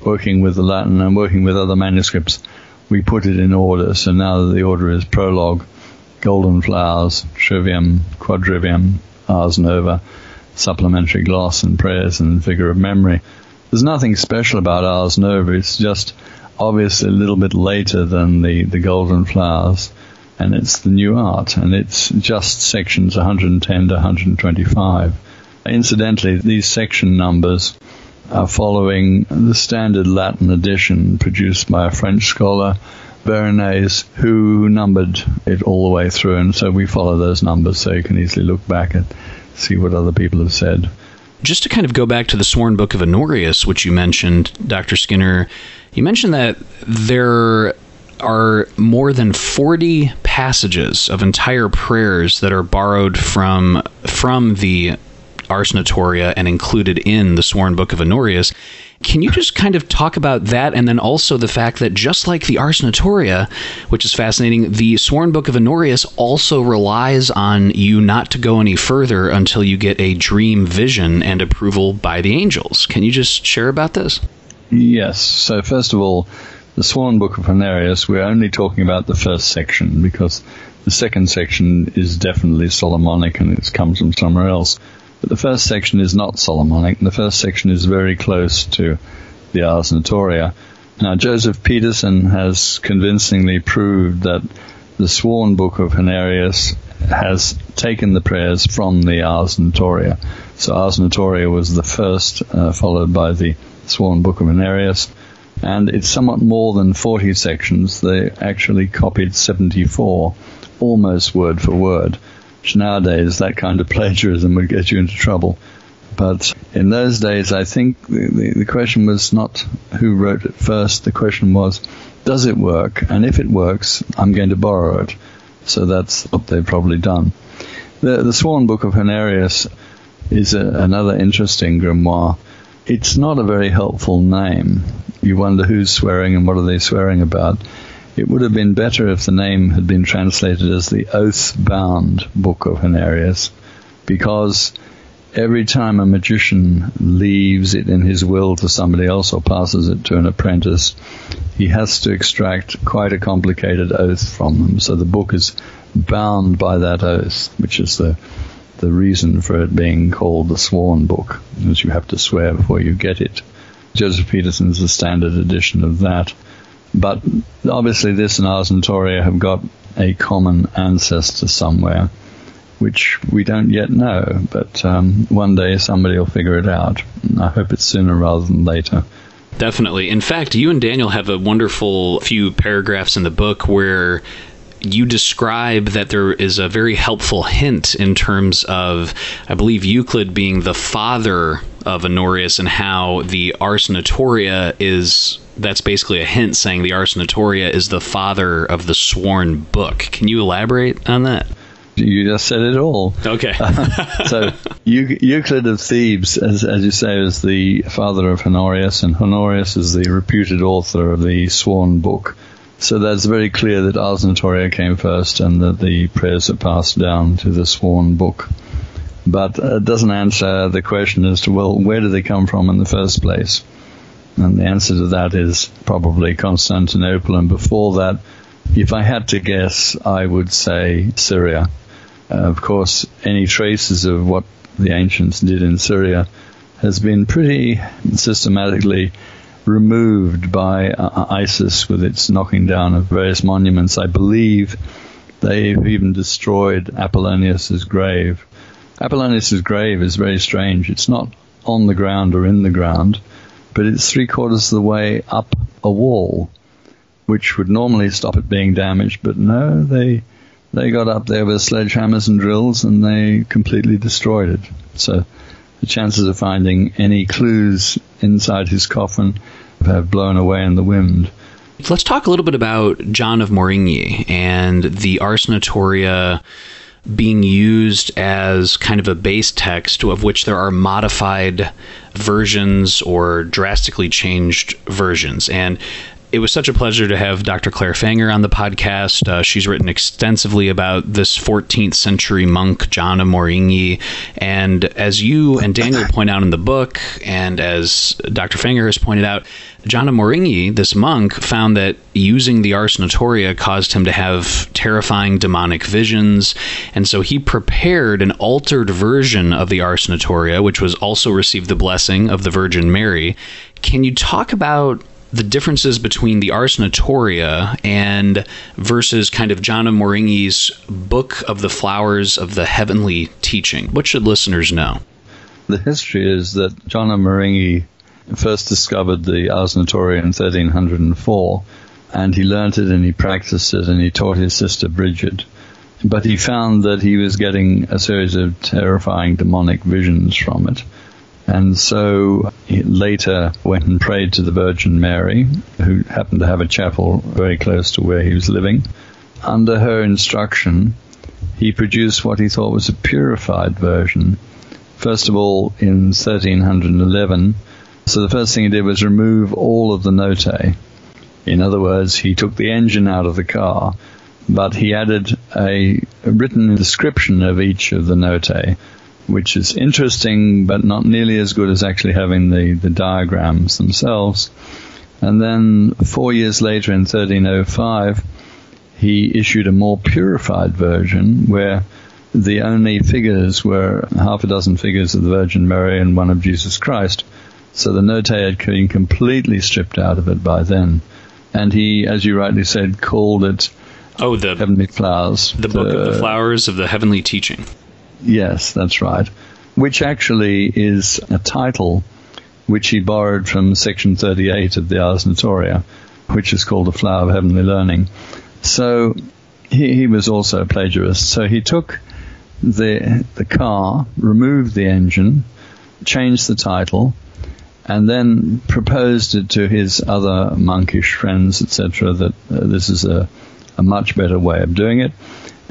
working with the Latin and working with other manuscripts, we put it in order. So now the order is prologue, golden flowers, trivium, quadrivium, Ars Nova, supplementary gloss and prayers and figure of memory. There's nothing special about Ars Nova. It's just obviously a little bit later than the, the golden flowers, and it's the new art, and it's just sections one hundred ten to one hundred twenty-five. Incidentally, these section numbers are following the standard Latin edition produced by a French scholar, Veronese, who numbered it all the way through, and so we follow those numbers, so you can easily look back and see what other people have said. Just to kind of go back to the Sworn Book of Honorius, which you mentioned, Doctor Skinner, you mentioned that there are more than forty passages of entire prayers that are borrowed from from the Ars Notoria and included in the Sworn Book of Honorius. Can you just kind of talk about that, and then also the fact that just like the Ars Notoria, which is fascinating, the Sworn Book of Honorius also relies on you not to go any further until you get a dream vision and approval by the angels. Can you just share about this? Yes. So first of all, the Sworn Book of Honorius, we're only talking about the first section, because the second section is definitely Solomonic and it comes from somewhere else. But the first section is not Solomonic. The first section is very close to the Ars Notoria. Now, Joseph Peterson has convincingly proved that the Sworn Book of Honorius has taken the prayers from the Ars Notoria. So Ars Notoria was the first, uh, followed by the Sworn Book of Honorius. And it's somewhat more than forty sections. They actually copied seventy-four, almost word for word. Nowadays, that kind of plagiarism would get you into trouble. But in those days, I think the, the, the question was not who wrote it first. The question was, does it work? And if it works, I'm going to borrow it. So that's what they've probably done. The, the Sworn Book of Honorius is a, another interesting grimoire. It's not a very helpful name. you wonder who's swearing and what are they swearing about. It would have been better if the name had been translated as the oath-bound Book of Honorius, because every time a magician leaves it in his will to somebody else or passes it to an apprentice, he has to extract quite a complicated oath from them. So the book is bound by that oath, which is the the reason for it being called the Sworn Book, is you have to swear before you get it. Joseph Peterson is the standard edition of that. But obviously this and Ars Notoria have got a common ancestor somewhere, which we don't yet know, but um, one day somebody will figure it out. I hope it's sooner rather than later. Definitely. In fact, you and Daniel have a wonderful few paragraphs in the book where you describe that there is a very helpful hint in terms of, I believe, Euclid being the father of Honorius, and how the Ars Notoria is, that's basically a hint saying the Ars Notoria is the father of the Sworn Book. Can you elaborate on that? You just said it all. Okay. uh, so Eu- Euclid of Thebes, as, as you say, is the father of Honorius, and Honorius is the reputed author of the Sworn Book. So that's very clear that Ars Notoria came first and that the prayers are passed down to the Sworn Book. But it doesn't answer the question as to, well, where do they come from in the first place? And the answer to that is probably Constantinople. And before that, if I had to guess, I would say Syria. Uh, of course, any traces of what the ancients did in Syria has been pretty systematically removed by uh, ISIS with its knocking down of various monuments. I believe they've even destroyed Apollonius's grave. Apollonius's grave is very strange. It's not on the ground or in the ground, but it's three quarters of the way up a wall, which would normally stop it being damaged. But no, they they got up there with sledgehammers and drills and they completely destroyed it. So the chances of finding any clues inside his coffin have blown away in the wind. Let's talk a little bit about John of Morigny and the Ars Notoria being used as kind of a base text, of which there are modified versions or drastically changed versions. And it was such a pleasure to have Doctor Claire Fanger on the podcast. Uh, she's written extensively about this fourteenth century monk, John of Morigny. And as you and Daniel point out in the book, and as Doctor Fanger has pointed out, John of Morigny, this monk, found that using the Ars Notoria caused him to have terrifying demonic visions. And so he prepared an altered version of the Ars Notoria, which was also received the blessing of the Virgin Mary. Can you talk about the differences between the Ars Notoria and versus kind of John of Morigny's Book of the Flowers of the Heavenly Teaching? What should listeners know? The history is that John of Morigny first discovered the Ars Notoria in thirteen oh four, and he learnt it and he practiced it and he taught his sister Bridget. But he found that he was getting a series of terrifying demonic visions from it. And so he later went and prayed to the Virgin Mary, who happened to have a chapel very close to where he was living. Under her instruction, he produced what he thought was a purified version. First of all, in thirteen eleven, so the first thing he did was remove all of the notae. In other words, he took the engine out of the car, but he added a written description of each of the notae, which is interesting, but not nearly as good as actually having the, the diagrams themselves. And then four years later, in thirteen oh five, he issued a more purified version where the only figures were half a dozen figures of the Virgin Mary and one of Jesus Christ. So the notae had been completely stripped out of it by then. And he, as you rightly said, called it oh, the Heavenly Flowers. The, the Book of the Flowers of the Heavenly Teaching. Yes, that's right, which actually is a title which he borrowed from section thirty-eight of the Ars Notoria, which is called The Flower of Heavenly Learning. So he, he was also a plagiarist. So he took the the car, removed the engine, changed the title, and then proposed it to his other monkish friends, et cetera, that uh, this is a, a much better way of doing it.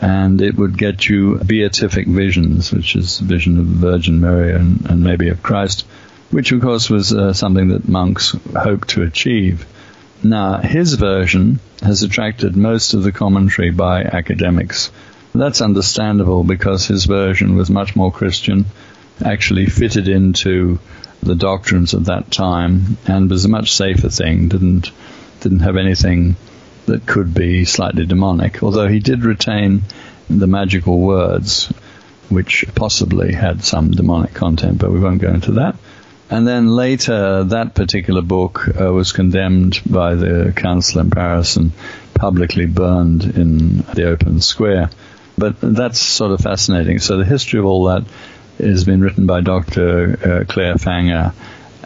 And it would get you beatific visions, which is vision of the Virgin Mary and, and maybe of Christ, which of course was uh, something that monks hoped to achieve. Now, his version has attracted most of the commentary by academics. That's understandable because his version was much more Christian, actually fitted into the doctrines of that time, and was a much safer thing, didn't, didn't have anything that could be slightly demonic, although he did retain the magical words, which possibly had some demonic content, but we won't go into that. And then later, that particular book uh, was condemned by the council in Paris and publicly burned in the open square. But that's sort of fascinating. So the history of all that has been written by Doctor Uh, Claire Fanger,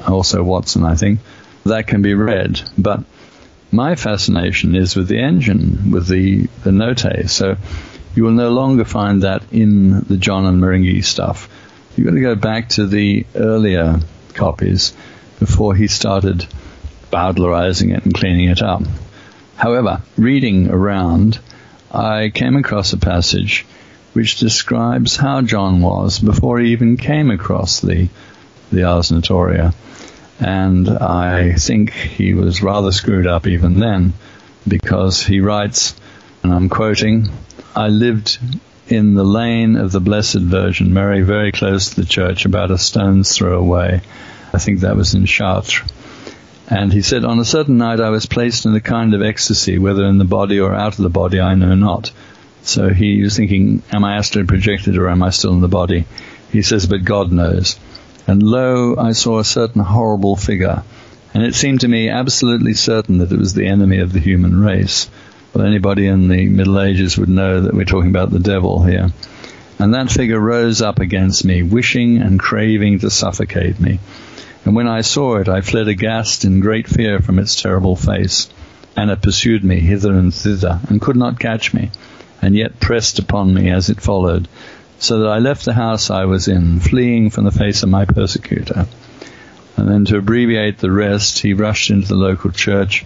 also Watson, I think. That can be read. But my fascination is with the engine, with the, the notae. So you will no longer find that in the John of Morigny stuff. You've got to go back to the earlier copies before he started bowdlerizing it and cleaning it up. However, reading around, I came across a passage which describes how John was before he even came across the, the Ars Notoria. And I think he was rather screwed up even then, because he writes, and I'm quoting, "I lived in the lane of the Blessed Virgin Mary, very close to the church, about a stone's throw away." I think that was in Chartres. And he said, "On a certain night I was placed in a kind of ecstasy, whether in the body or out of the body, I know not." So he was thinking, am I astrally projected or am I still in the body? He says, "But God knows. And lo, I saw a certain horrible figure, and it seemed to me absolutely certain that it was the enemy of the human race." Well, anybody in the Middle Ages would know that we're talking about the devil here. "And that figure rose up against me, wishing and craving to suffocate me. And when I saw it, I fled aghast in great fear from its terrible face. And it pursued me hither and thither, and could not catch me, and yet pressed upon me as it followed, so that I left the house I was in, fleeing from the face of my persecutor." And then, to abbreviate the rest, he rushed into the local church,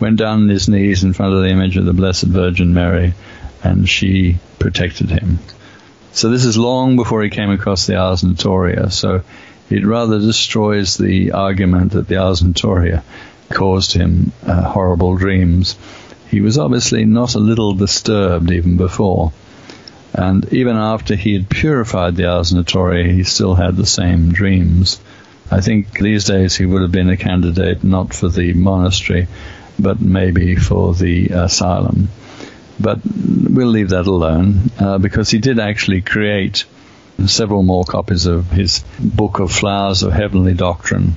went down on his knees in front of the image of the Blessed Virgin Mary, and she protected him. So this is long before he came across the Ars Notoria, so it rather destroys the argument that the Ars Notoria caused him uh, horrible dreams. He was obviously not a little disturbed even before, and even after he had purified the Ars Notoria, he still had the same dreams. I think these days he would have been a candidate not for the monastery, but maybe for the asylum. But we'll leave that alone, uh, because he did actually create several more copies of his Book of Flowers of Heavenly Doctrine,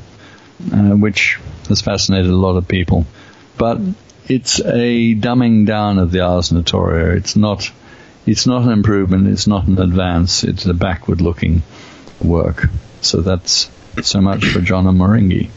uh, which has fascinated a lot of people. But it's a dumbing down of the Ars Notoria. It's not, it's not an improvement, it's not an advance, it's a backward-looking work. So that's so much for John of Morigny.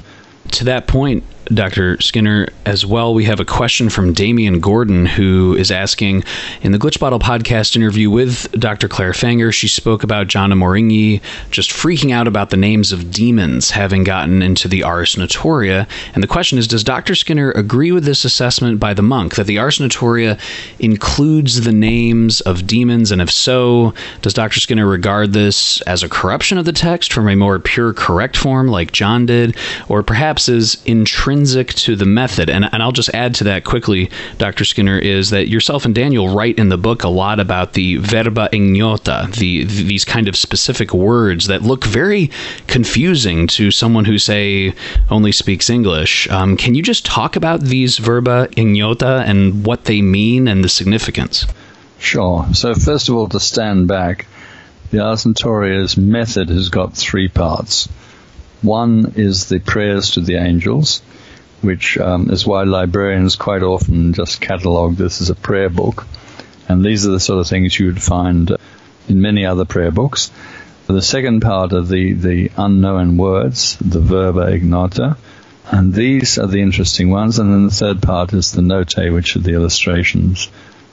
To that point, Doctor Skinner, as well, we have a question from Damian Gordon, who is asking, in the Glitch Bottle podcast interview with Doctor Claire Fanger, she spoke about John of Morigny just freaking out about the names of demons having gotten into the Ars Notoria. And the question is, does Doctor Skinner agree with this assessment by the monk that the Ars Notoria includes the names of demons? And if so, does Doctor Skinner regard this as a corruption of the text from a more pure, correct form like John did, or perhaps is intrinsic to the method? And, and I'll just add to that quickly, Doctor Skinner, is that yourself and Daniel write in the book a lot about the verba ignota, the, these kind of specific words that look very confusing to someone who, say, only speaks English. Um, can you just talk about these verba ignota and what they mean and the significance? Sure. So first of all, to stand back, the Ars Notoria's method has got three parts. One is the prayers to the angels, which um, is why librarians quite often just catalogue this as a prayer book. And these are the sort of things you would find in many other prayer books. The second part are the, the unknown words, the verba ignota. And these are the interesting ones. And then the third part is the notae, which are the illustrations.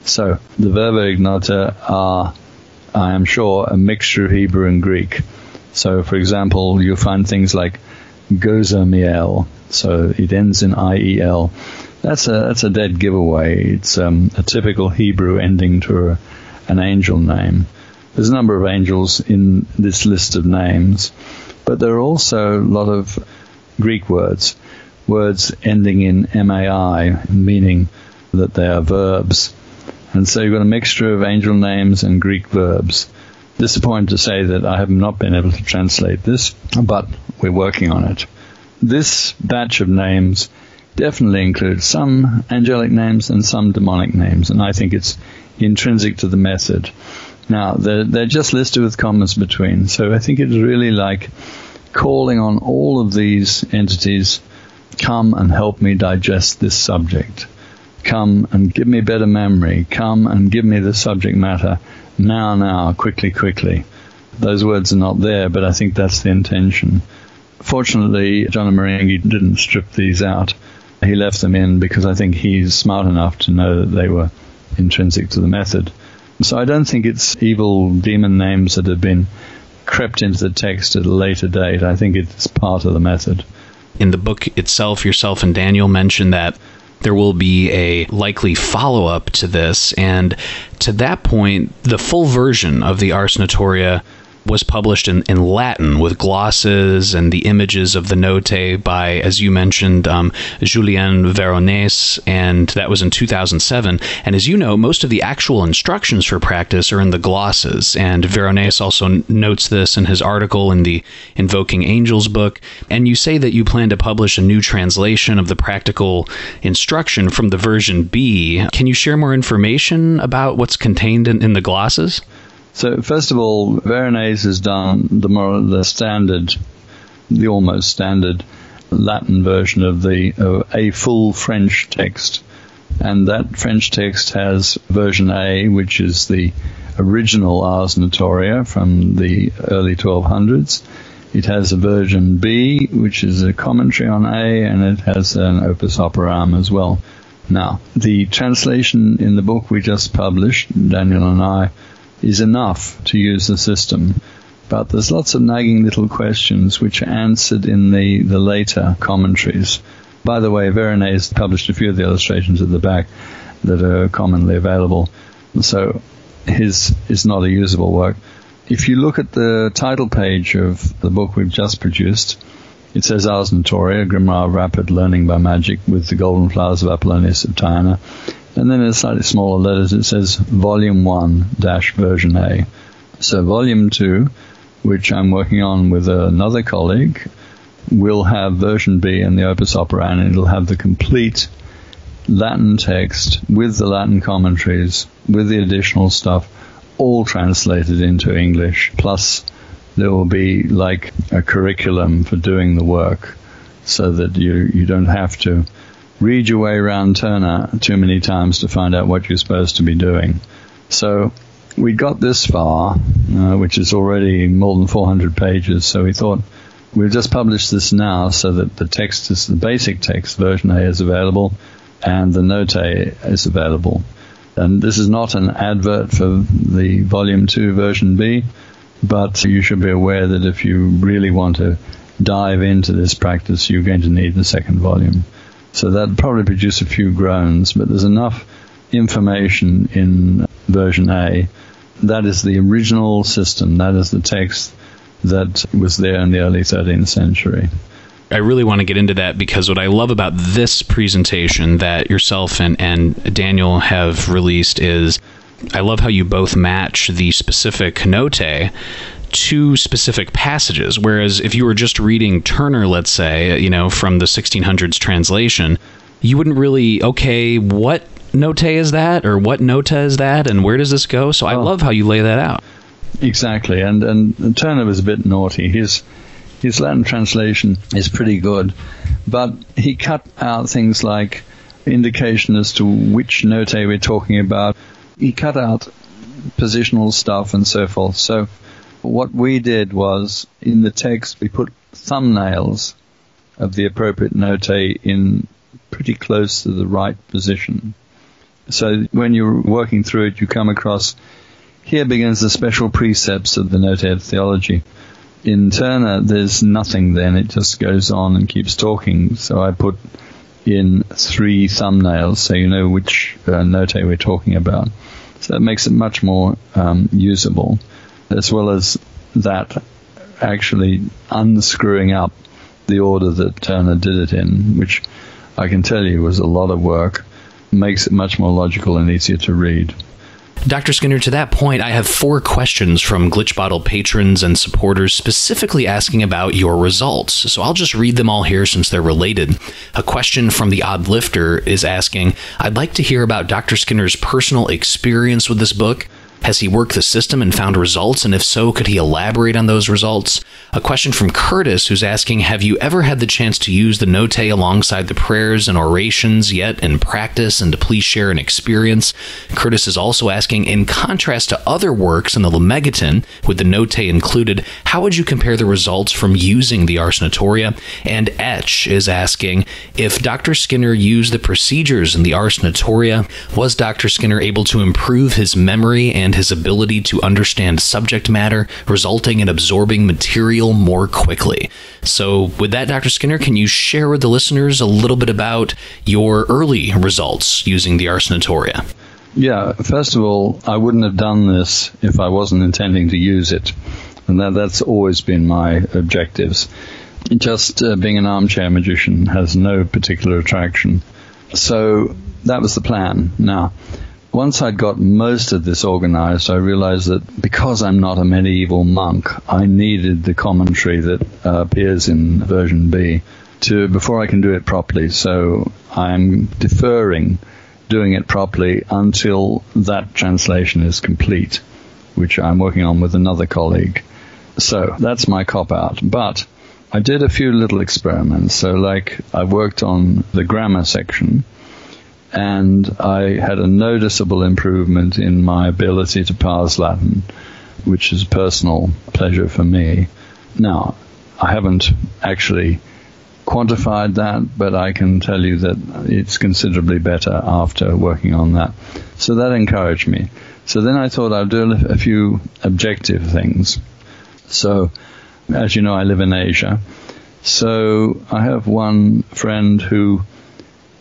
So the verba ignota are, I am sure, a mixture of Hebrew and Greek. So, for example, you'll find things like gozamiel, so it ends in I E L. That's a that's a dead giveaway. It's um, a typical Hebrew ending to a, an angel name. There's a number of angels in this list of names, But there are also a lot of Greek words, words ending in M A I, meaning that they are verbs. And so you've got a mixture of angel names and Greek verbs. Disappointed to say that I have not been able to translate this, but we're working on it. This batch of names definitely includes some angelic names and some demonic names, and I think it's intrinsic to the method. Now, they're, they're just listed with commas between, so I think it's really like calling on all of these entities, come and help me digest this subject. Come and give me better memory. Come and give me the subject matter. Now, now, quickly, quickly. Those words are not there, but I think that's the intention. Fortunately, John of Morigny didn't strip these out. He left them in because I think he's smart enough to know that they were intrinsic to the method. So I don't think it's evil demon names that have been crept into the text at a later date. I think it's part of the method. In the book itself, yourself and Daniel mentioned that there will be a likely follow-up to this, and to that point, the full version of the Ars Notoria was published in, in Latin with glosses and the images of the notae by, as you mentioned, um, Julien Veronese, and that was in two thousand seven. And as you know, most of the actual instructions for practice are in the glosses, and Veronese also notes this in his article in the Invoking Angels book. And you say that you plan to publish a new translation of the practical instruction from the version B. Can you share more information about what's contained in, in the glosses? So, first of all, Veronese has done the more the standard, the almost standard Latin version of the uh, a full French text. And that French text has version A, which is the original Ars Notoria from the early twelve hundreds. It has a version B, which is a commentary on A, and it has an opus operam as well. Now, the translation in the book we just published, Daniel and I, is enough to use the system. But there's lots of nagging little questions which are answered in the, the later commentaries. By the way, Veronese published a few of the illustrations at the back that are commonly available, so his is not a usable work. If you look at the title page of the book we've just produced, it says Ars Notoria, Grimoire of Rapid Learning by Magic with the Golden Flowers of Apollonius of Tyana. And then in slightly smaller letters it says Volume one dash Version A. So Volume two, which I'm working on with another colleague, will have Version B and the Opus Opera, and it'll have the complete Latin text with the Latin commentaries, with the additional stuff, all translated into English. Plus there will be like a curriculum for doing the work so that you, you don't have to read your way around Turner too many times to find out what you're supposed to be doing. So we got this far, uh, which is already more than four hundred pages, so we thought we'll just publish this now so that the text is the basic text, version A is available, and the notae is available. And this is not an advert for the Volume two version B, but you should be aware that if you really want to dive into this practice, you're going to need the second volume. So that'd probably produce a few groans, but there's enough information in version A. That is the original system. That is the text that was there in the early thirteenth century. I really want to get into that because what I love about this presentation that yourself and, and Daniel have released is I love how you both match the specific notae two specific passages, whereas if you were just reading Turner, let's say, you know, from the sixteen hundreds translation, you wouldn't really, okay, what notae is that, or what nota is that, and where does this go? So I oh. love how you lay that out. Exactly, and and Turner was a bit naughty. His, his Latin translation is pretty good, but he cut out things like indication as to which notae we're talking about. He cut out positional stuff and so forth. So what we did was, in the text, we put thumbnails of the appropriate notae in pretty close to the right position. So when you're working through it, you come across, here begins the special precepts of the notae of theology. In Turner, there's nothing then. It just goes on and keeps talking. So I put in three thumbnails so you know which uh, notae we're talking about. So that makes it much more um, usable. As well as that, actually unscrewing up the order that Turner did it in, which I can tell you was a lot of work, makes it much more logical and easier to read. Doctor Skinner, to that point, I have four questions from Glitch Bottle patrons and supporters specifically asking about your results. So I'll just read them all here since they're related. A question from the Odd Lifter is asking, I'd like to hear about Doctor Skinner's personal experience with this book. Has he worked the system and found results? And if so, could he elaborate on those results? A question from Curtis, who's asking, have you ever had the chance to use the notae alongside the prayers and orations yet in practice, and to please share an experience? Curtis is also asking, in contrast to other works in the Lemegeton, with the notae included, how would you compare the results from using the Ars Notoria? And Etch is asking, if Doctor Skinner used the procedures in the Ars Notoria, was Doctor Skinner able to improve his memory and his ability to understand subject matter, resulting in absorbing material more quickly? So with that, Doctor Skinner, can you share with the listeners a little bit about your early results using the Ars Notoria? Yeah, first of all, I wouldn't have done this if I wasn't intending to use it. And that, that's always been my objectives. Just uh, being an armchair magician has no particular attraction. So that was the plan. Now, once I'd got most of this organized, I realized that because I'm not a medieval monk, I needed the commentary that uh, appears in version B to before I can do it properly. So I'm deferring doing it properly until that translation is complete, which I'm working on with another colleague. So that's my cop-out. But I did a few little experiments. So like I worked on the grammar section, and I had a noticeable improvement in my ability to parse Latin, which is a personal pleasure for me. Now, I haven't actually quantified that, but I can tell you that it's considerably better after working on that. So that encouraged me. So then I thought I'll do a few objective things. So, as you know, I live in Asia. So I have one friend who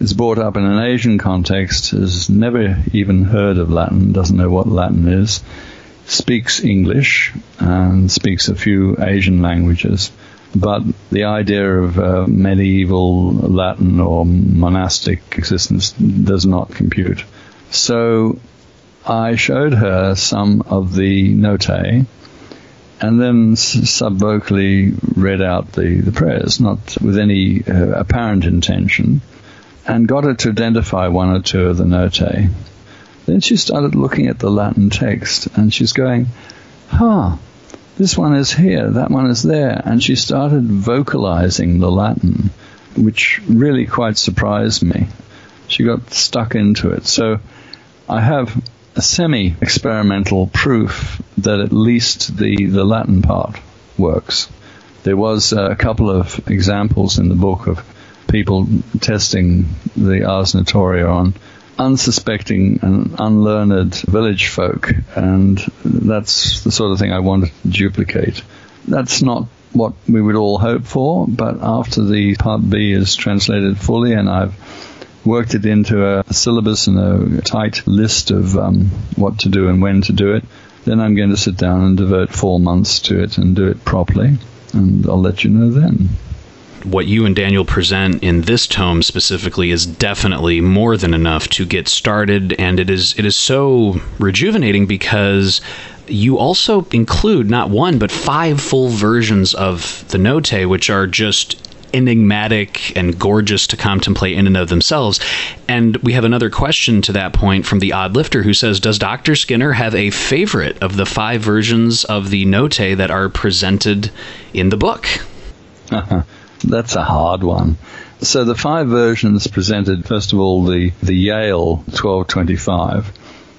is brought up in an Asian context, has never even heard of Latin, doesn't know what Latin is, speaks English and speaks a few Asian languages. But the idea of uh, medieval Latin or monastic existence does not compute. So I showed her some of the notae and then subvocally read out the, the prayers, not with any uh, apparent intention, and got her to identify one or two of the notae. Then she started looking at the Latin text, and she's going, huh, this one is here, that one is there. And she started vocalizing the Latin, which really quite surprised me. She got stuck into it. So I have a semi-experimental proof that at least the, the Latin part works. There was a couple of examples in the book of people testing the Ars Notoria on unsuspecting and unlearned village folk, and that's the sort of thing I wanted to duplicate. That's not what we would all hope for, but after the Part B is translated fully and I've worked it into a syllabus and a tight list of um, what to do and when to do it, then I'm going to sit down and devote four months to it and do it properly, and I'll let you know then. What you and Daniel present in this tome specifically is definitely more than enough to get started, and it is it is so rejuvenating because you also include not one but five full versions of the notae, which are just enigmatic and gorgeous to contemplate in and of themselves. And we have another question to that point from the Odd Lifter, who says, does Doctor Skinner have a favorite of the five versions of the notae that are presented in the book? Uh-huh. That's a hard one. So the five versions presented, first of all, the, the Yale twelve twenty-five.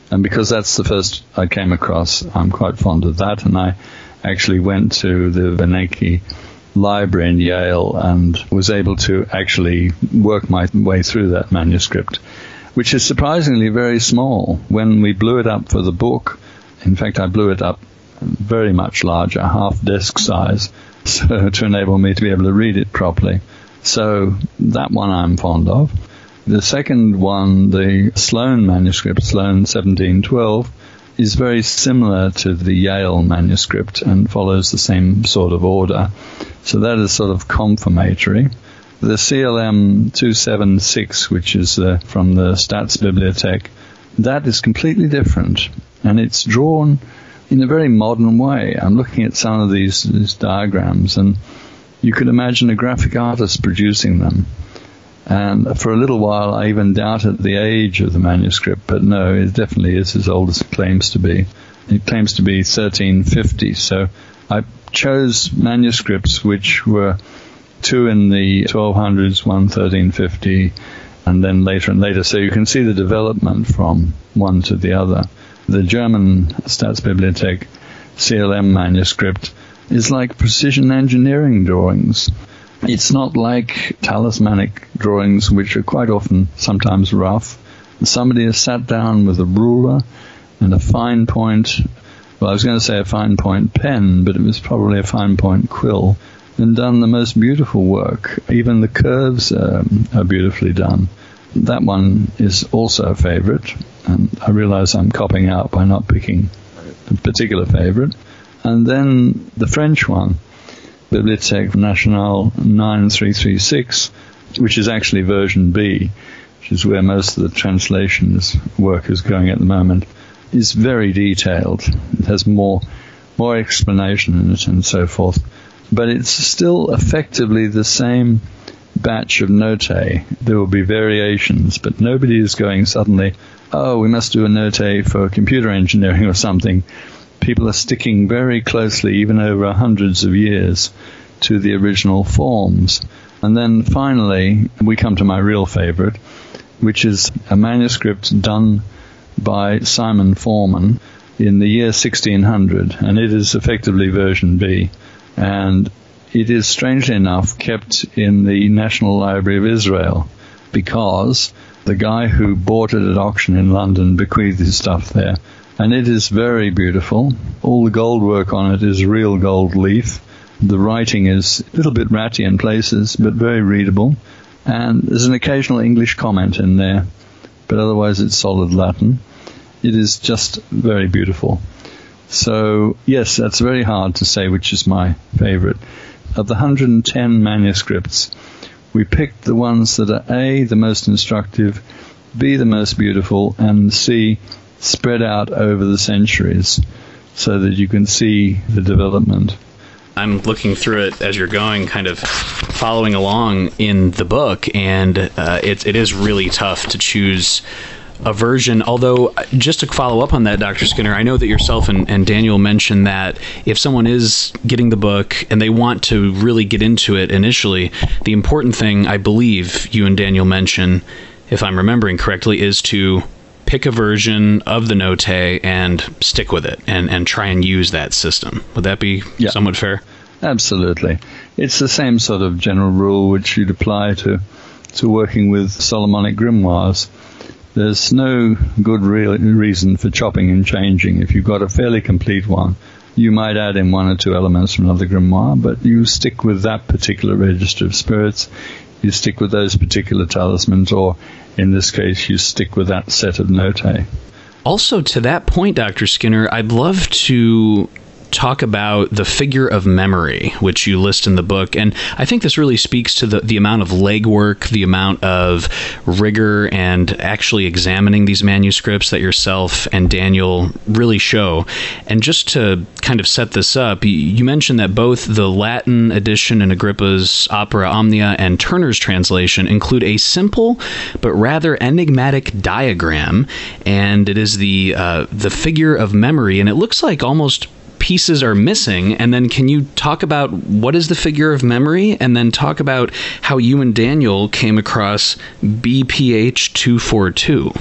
And because that's the first I came across, I'm quite fond of that. And I actually went to the Beneke Library in Yale and was able to actually work my way through that manuscript, which is surprisingly very small. When we blew it up for the book, in fact, I blew it up very much larger, half desk size, so to enable me to be able to read it properly. So that one I'm fond of. The second one, the Sloane manuscript, Sloane seventeen twelve, is very similar to the Yale manuscript and follows the same sort of order. So that is sort of confirmatory. The C L M two seventy-six, which is uh, from the Staatsbibliothek, that is completely different, and it's drawn in a very modern way. I'm looking at some of these, these diagrams, and you could imagine a graphic artist producing them. And for a little while, I even doubted the age of the manuscript, but no, it definitely is as old as it claims to be. It claims to be thirteen fifty, so I chose manuscripts which were two in the twelve hundreds, one thirteen fifty, and then later and later. So you can see the development from one to the other. The German Staatsbibliothek C L M manuscript is like precision engineering drawings. It's not like talismanic drawings, which are quite often sometimes rough. Somebody has sat down with a ruler and a fine point, well, I was going to say a fine point pen, but it was probably a fine point quill, and done the most beautiful work. Even the curves um, are beautifully done. That one is also a favorite, and I realize I'm copping out by not picking a particular favorite. And then the French one, Bibliothèque Nationale nine three three six, which is actually version B, which is where most of the translations work is going at the moment, is very detailed. It has more more explanation in it and so forth. But it's still effectively the same batch of notae. There will be variations, but nobody is going suddenly, oh, we must do a notae for computer engineering or something. People are sticking very closely, even over hundreds of years, to the original forms. And then finally, we come to my real favorite, which is a manuscript done by Simon Foreman in the year sixteen hundred, and it is effectively version B. And it is, strangely enough, kept in the National Library of Israel, because the guy who bought it at auction in London bequeathed his stuff there. And it is very beautiful. All the gold work on it is real gold leaf. The writing is a little bit ratty in places, but very readable. And there's an occasional English comment in there, but otherwise it's solid Latin. It is just very beautiful. So, yes, that's very hard to say which is my favorite. Of the one hundred ten manuscripts, we picked the ones that are A, the most instructive, B, the most beautiful, and C, spread out over the centuries so that you can see the development. I'm looking through it as you're going, kind of following along in the book, and uh, it, it is really tough to choose a version. Although, just to follow up on that, Doctor Skinner, I know that yourself and, and Daniel mentioned that if someone is getting the book and they want to really get into it initially, the important thing, I believe you and Daniel mention, if I'm remembering correctly, is to pick a version of the notae and stick with it and, and try and use that system. Would that be yeah. somewhat fair? Absolutely. It's the same sort of general rule which you'd apply to, to working with Solomonic grimoires. There's no good re- reason for chopping and changing. If you've got a fairly complete one, you might add in one or two elements from another grimoire, but you stick with that particular register of spirits. You stick with those particular talismans, or in this case, you stick with that set of notae. Also, to that point, Doctor Skinner, I'd love to talk about the figure of memory, which you list in the book. And I think this really speaks to the, the amount of legwork, the amount of rigor, and actually examining these manuscripts that yourself and Daniel really show. And just to kind of set this up, you mentioned that both the Latin edition in Agrippa's Opera Omnia and Turner's translation include a simple but rather enigmatic diagram, and it is the uh, the figure of memory, and it looks like almost pieces are missing. And then can you talk about what is the figure of memory, and then talk about how you and Daniel came across B P H two forty-two?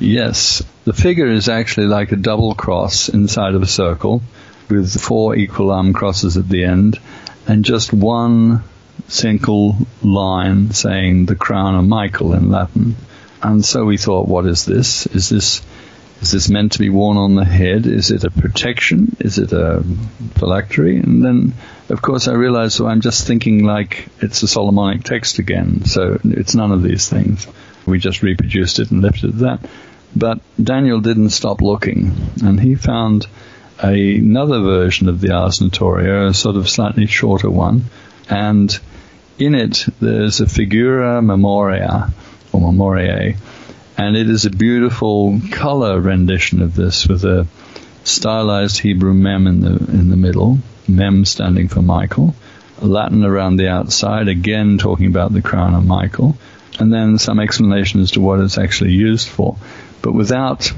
Yes, the figure is actually like a double cross inside of a circle with four equal arm crosses at the end and just one single line saying the crown of Michael in Latin. And so we thought, what is this? Is this Is this meant to be worn on the head? Is it a protection? Is it a phylactery? And then, of course, I realized, so I'm just thinking like it's a Solomonic text again. So it's none of these things. We just reproduced it and left it at that. But Daniel didn't stop looking, and he found a, another version of the Ars Notoria, a sort of slightly shorter one, and in it there's a figura memoria, or memoriae, and it is a beautiful color rendition of this with a stylized Hebrew mem in the, in the middle, mem standing for Michael, Latin around the outside, again talking about the crown of Michael, and then some explanation as to what it's actually used for. But without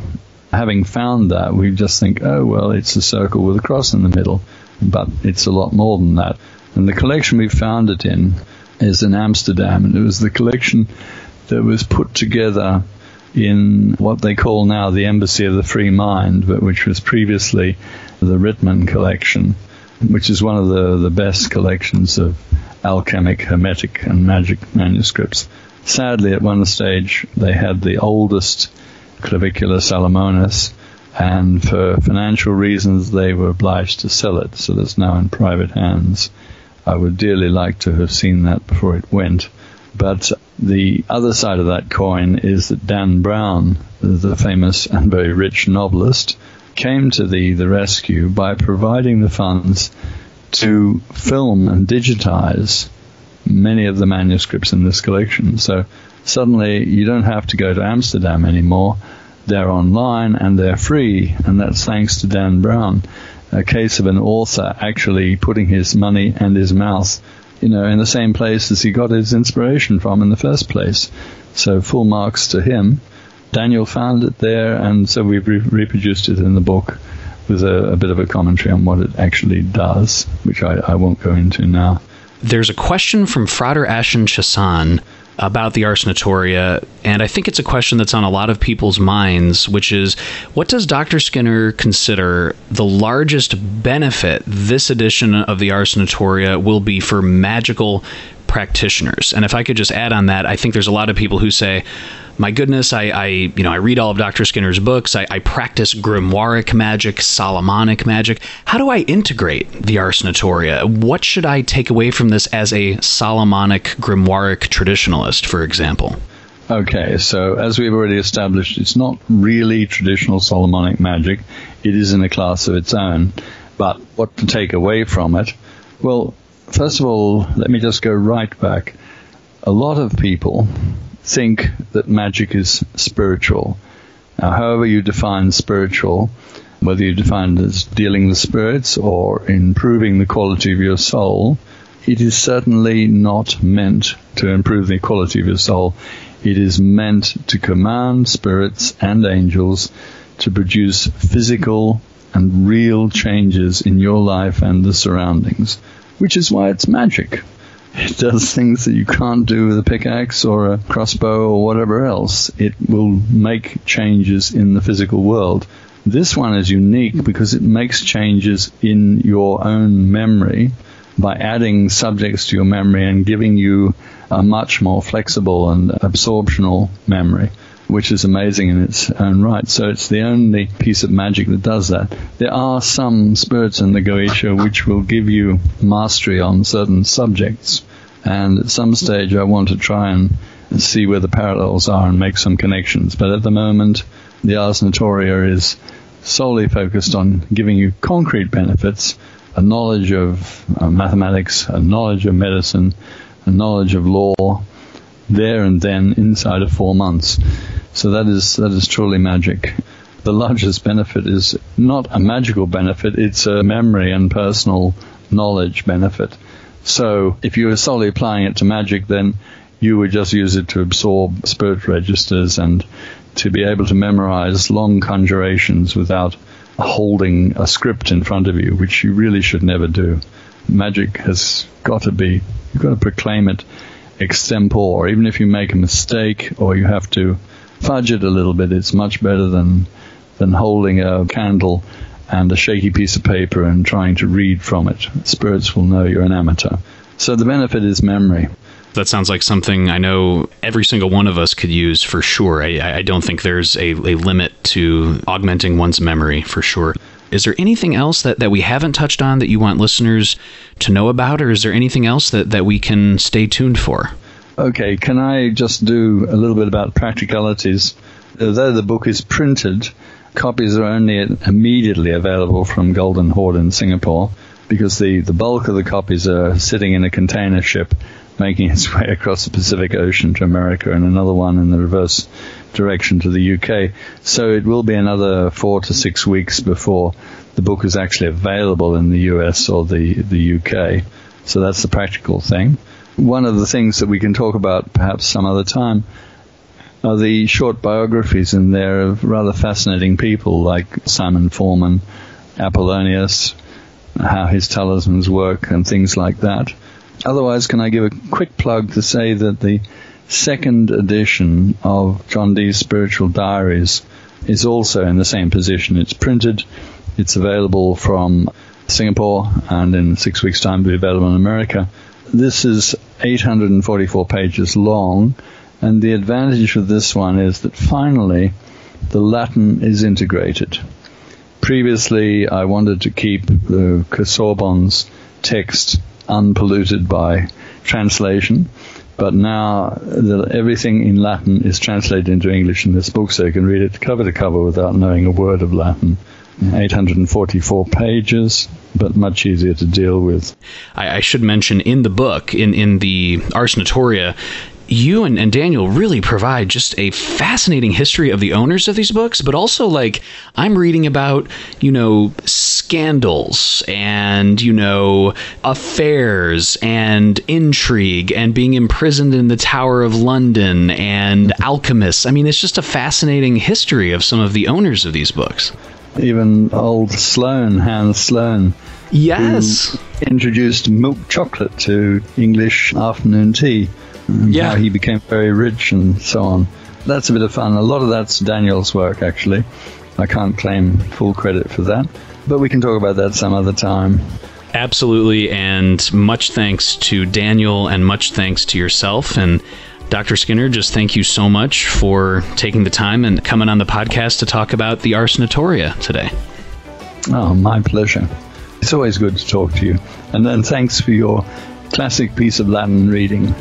having found that, we just think, oh, well, it's a circle with a cross in the middle. But it's a lot more than that. And the collection we found it in is in Amsterdam. And it was the collection that was put together in what they call now the Embassy of the Free Mind, but which was previously the Rittmann collection, which is one of the, the best collections of alchemic, hermetic, and magic manuscripts. Sadly, at one stage, they had the oldest Clavicula Salomonis, and for financial reasons, they were obliged to sell it, so that's now in private hands. I would dearly like to have seen that before it went. But the other side of that coin is that Dan Brown, the famous and very rich novelist, came to the, the rescue by providing the funds to film and digitize many of the manuscripts in this collection. So suddenly you don't have to go to Amsterdam anymore. They're online and they're free, and that's thanks to Dan Brown, a case of an author actually putting his money and his mouth, you know, in the same place as he got his inspiration from in the first place. So full marks to him. Daniel found it there, and so we've re- reproduced it in the book with a, a bit of a commentary on what it actually does, which I, I won't go into now. There's a question from Frater Ashen Chassan about the Ars Notoria, and I think it's a question that's on a lot of people's minds, which is, what does Doctor Skinner consider the largest benefit this edition of the Ars Notoria will be for magical practitioners? And if I could just add on that, I think there's a lot of people who say, my goodness, I, I you know, I read all of Doctor Skinner's books, I, I practice grimoiric magic, Solomonic magic. How do I integrate the Ars Notoria? What should I take away from this as a Solomonic grimoiric traditionalist, for example? Okay, so as we've already established, it's not really traditional Solomonic magic. It is in a class of its own. But what to take away from it? Well, first of all, let me just go right back. A lot of people think that magic is spiritual. Now, however you define spiritual, whether you define it as dealing with spirits or improving the quality of your soul, it is certainly not meant to improve the quality of your soul. It is meant to command spirits and angels to produce physical and real changes in your life and the surroundings, which is why it's magic. It does things that you can't do with a pickaxe or a crossbow or whatever else. It will make changes in the physical world. This one is unique because it makes changes in your own memory by adding subjects to your memory and giving you a much more flexible and absorptional memory, which is amazing in its own right. So it's the only piece of magic that does that. There are some spirits in the Goetia which will give you mastery on certain subjects. And at some stage I want to try and see where the parallels are and make some connections. But at the moment, the Ars Notoria is solely focused on giving you concrete benefits, a knowledge of mathematics, a knowledge of medicine, a knowledge of law, there and then inside of four months. So that is that is truly magic. The largest benefit is not a magical benefit, it's a memory and personal knowledge benefit. So if you were solely applying it to magic, then you would just use it to absorb spirit registers and to be able to memorize long conjurations without holding a script in front of you, which you really should never do. Magic has got to be, you've got to proclaim it extempore. Even if you make a mistake or you have to fudge it a little bit, it's much better than than holding a candle and a shaky piece of paper and trying to read from it. Spirits will know you're an amateur. So the benefit is memory. That sounds like something I know every single one of us could use for sure. I, I don't think there's a, a limit to augmenting one's memory for sure. Is there anything else that, that we haven't touched on that you want listeners to know about, or is there anything else that, that we can stay tuned for? Okay, can I just do a little bit about practicalities? Though the book is printed, copies are only immediately available from Golden Horde in Singapore, because the, the bulk of the copies are sitting in a container ship making its way across the Pacific Ocean to America, and another one in the reverse direction to the U K. So it will be another four to six weeks before the book is actually available in the U S or the, the U K. So that's the practical thing. One of the things that we can talk about perhaps some other time are the short biographies in there of rather fascinating people like Simon Forman, Apollonius, how his talismans work, and things like that. Otherwise, can I give a quick plug to say that the second edition of John Dee's Spiritual Diaries is also in the same position. It's printed, it's available from Singapore, and in six weeks' time will be available in America. This is eight hundred forty-four pages long, and the advantage of this one is that finally the Latin is integrated. Previously, I wanted to keep the Casaubon's text unpolluted by translation, but now the, everything in Latin is translated into English in this book, so you can read it cover to cover without knowing a word of Latin. eight hundred forty-four pages, but much easier to deal with. I, I should mention in the book, in, in the Ars Notoria, you and, and Daniel really provide just a fascinating history of the owners of these books, but also, like, I'm reading about, you know, scandals and, you know, affairs and intrigue and being imprisoned in the Tower of London and alchemists. I mean, it's just a fascinating history of some of the owners of these books. Even old Sloane, Hans Sloane. Yes. Who introduced milk chocolate to English afternoon tea. And yeah. How he became very rich and so on. That's a bit of fun. A lot of that's Daniel's work, actually. I can't claim full credit for that, but we can talk about that some other time. Absolutely, and much thanks to Daniel and much thanks to yourself. And Doctor Skinner, just thank you so much for taking the time and coming on the podcast to talk about the Ars Notoria today. Oh, my pleasure. It's always good to talk to you. And then thanks for your classic piece of Latin reading.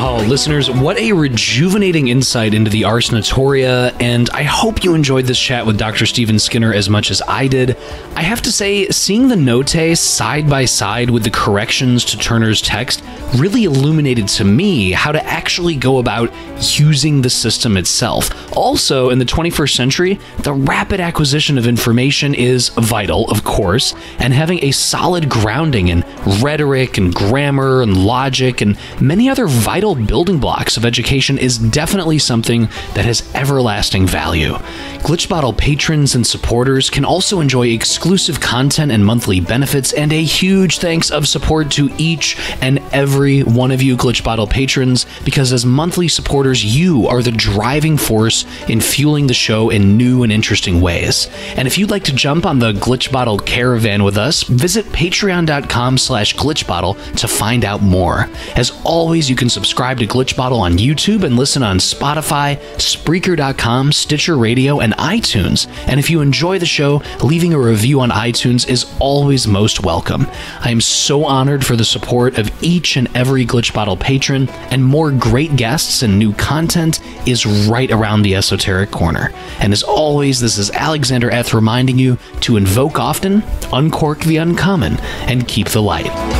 Oh, listeners, what a rejuvenating insight into the Ars Notoria, and I hope you enjoyed this chat with Doctor Stephen Skinner as much as I did. I have to say, seeing the notae side by side with the corrections to Turner's text really illuminated to me how to actually go about using the system itself. Also, in the twenty-first century, the rapid acquisition of information is vital, of course, and having a solid grounding in rhetoric and grammar and logic and many other vital building blocks of education is definitely something that has everlasting value. Glitch Bottle patrons and supporters can also enjoy exclusive content and monthly benefits, and a huge thanks of support to each and every one of you Glitch Bottle patrons, because as monthly supporters, you are the driving force in fueling the show in new and interesting ways. And if you'd like to jump on the Glitch Bottle caravan with us, visit patreon dot com slash glitch bottle to find out more. As always, you can subscribe to Glitch Bottle on YouTube and listen on Spotify, Spreaker dot com, Stitcher Radio, and iTunes. And if you enjoy the show, leaving a review on iTunes is always most welcome. I am so honored for the support of each and every Glitch Bottle patron, and more great guests and new content is right around the esoteric corner. And as always, this is Alexander F reminding you to invoke often, uncork the uncommon, and keep the light.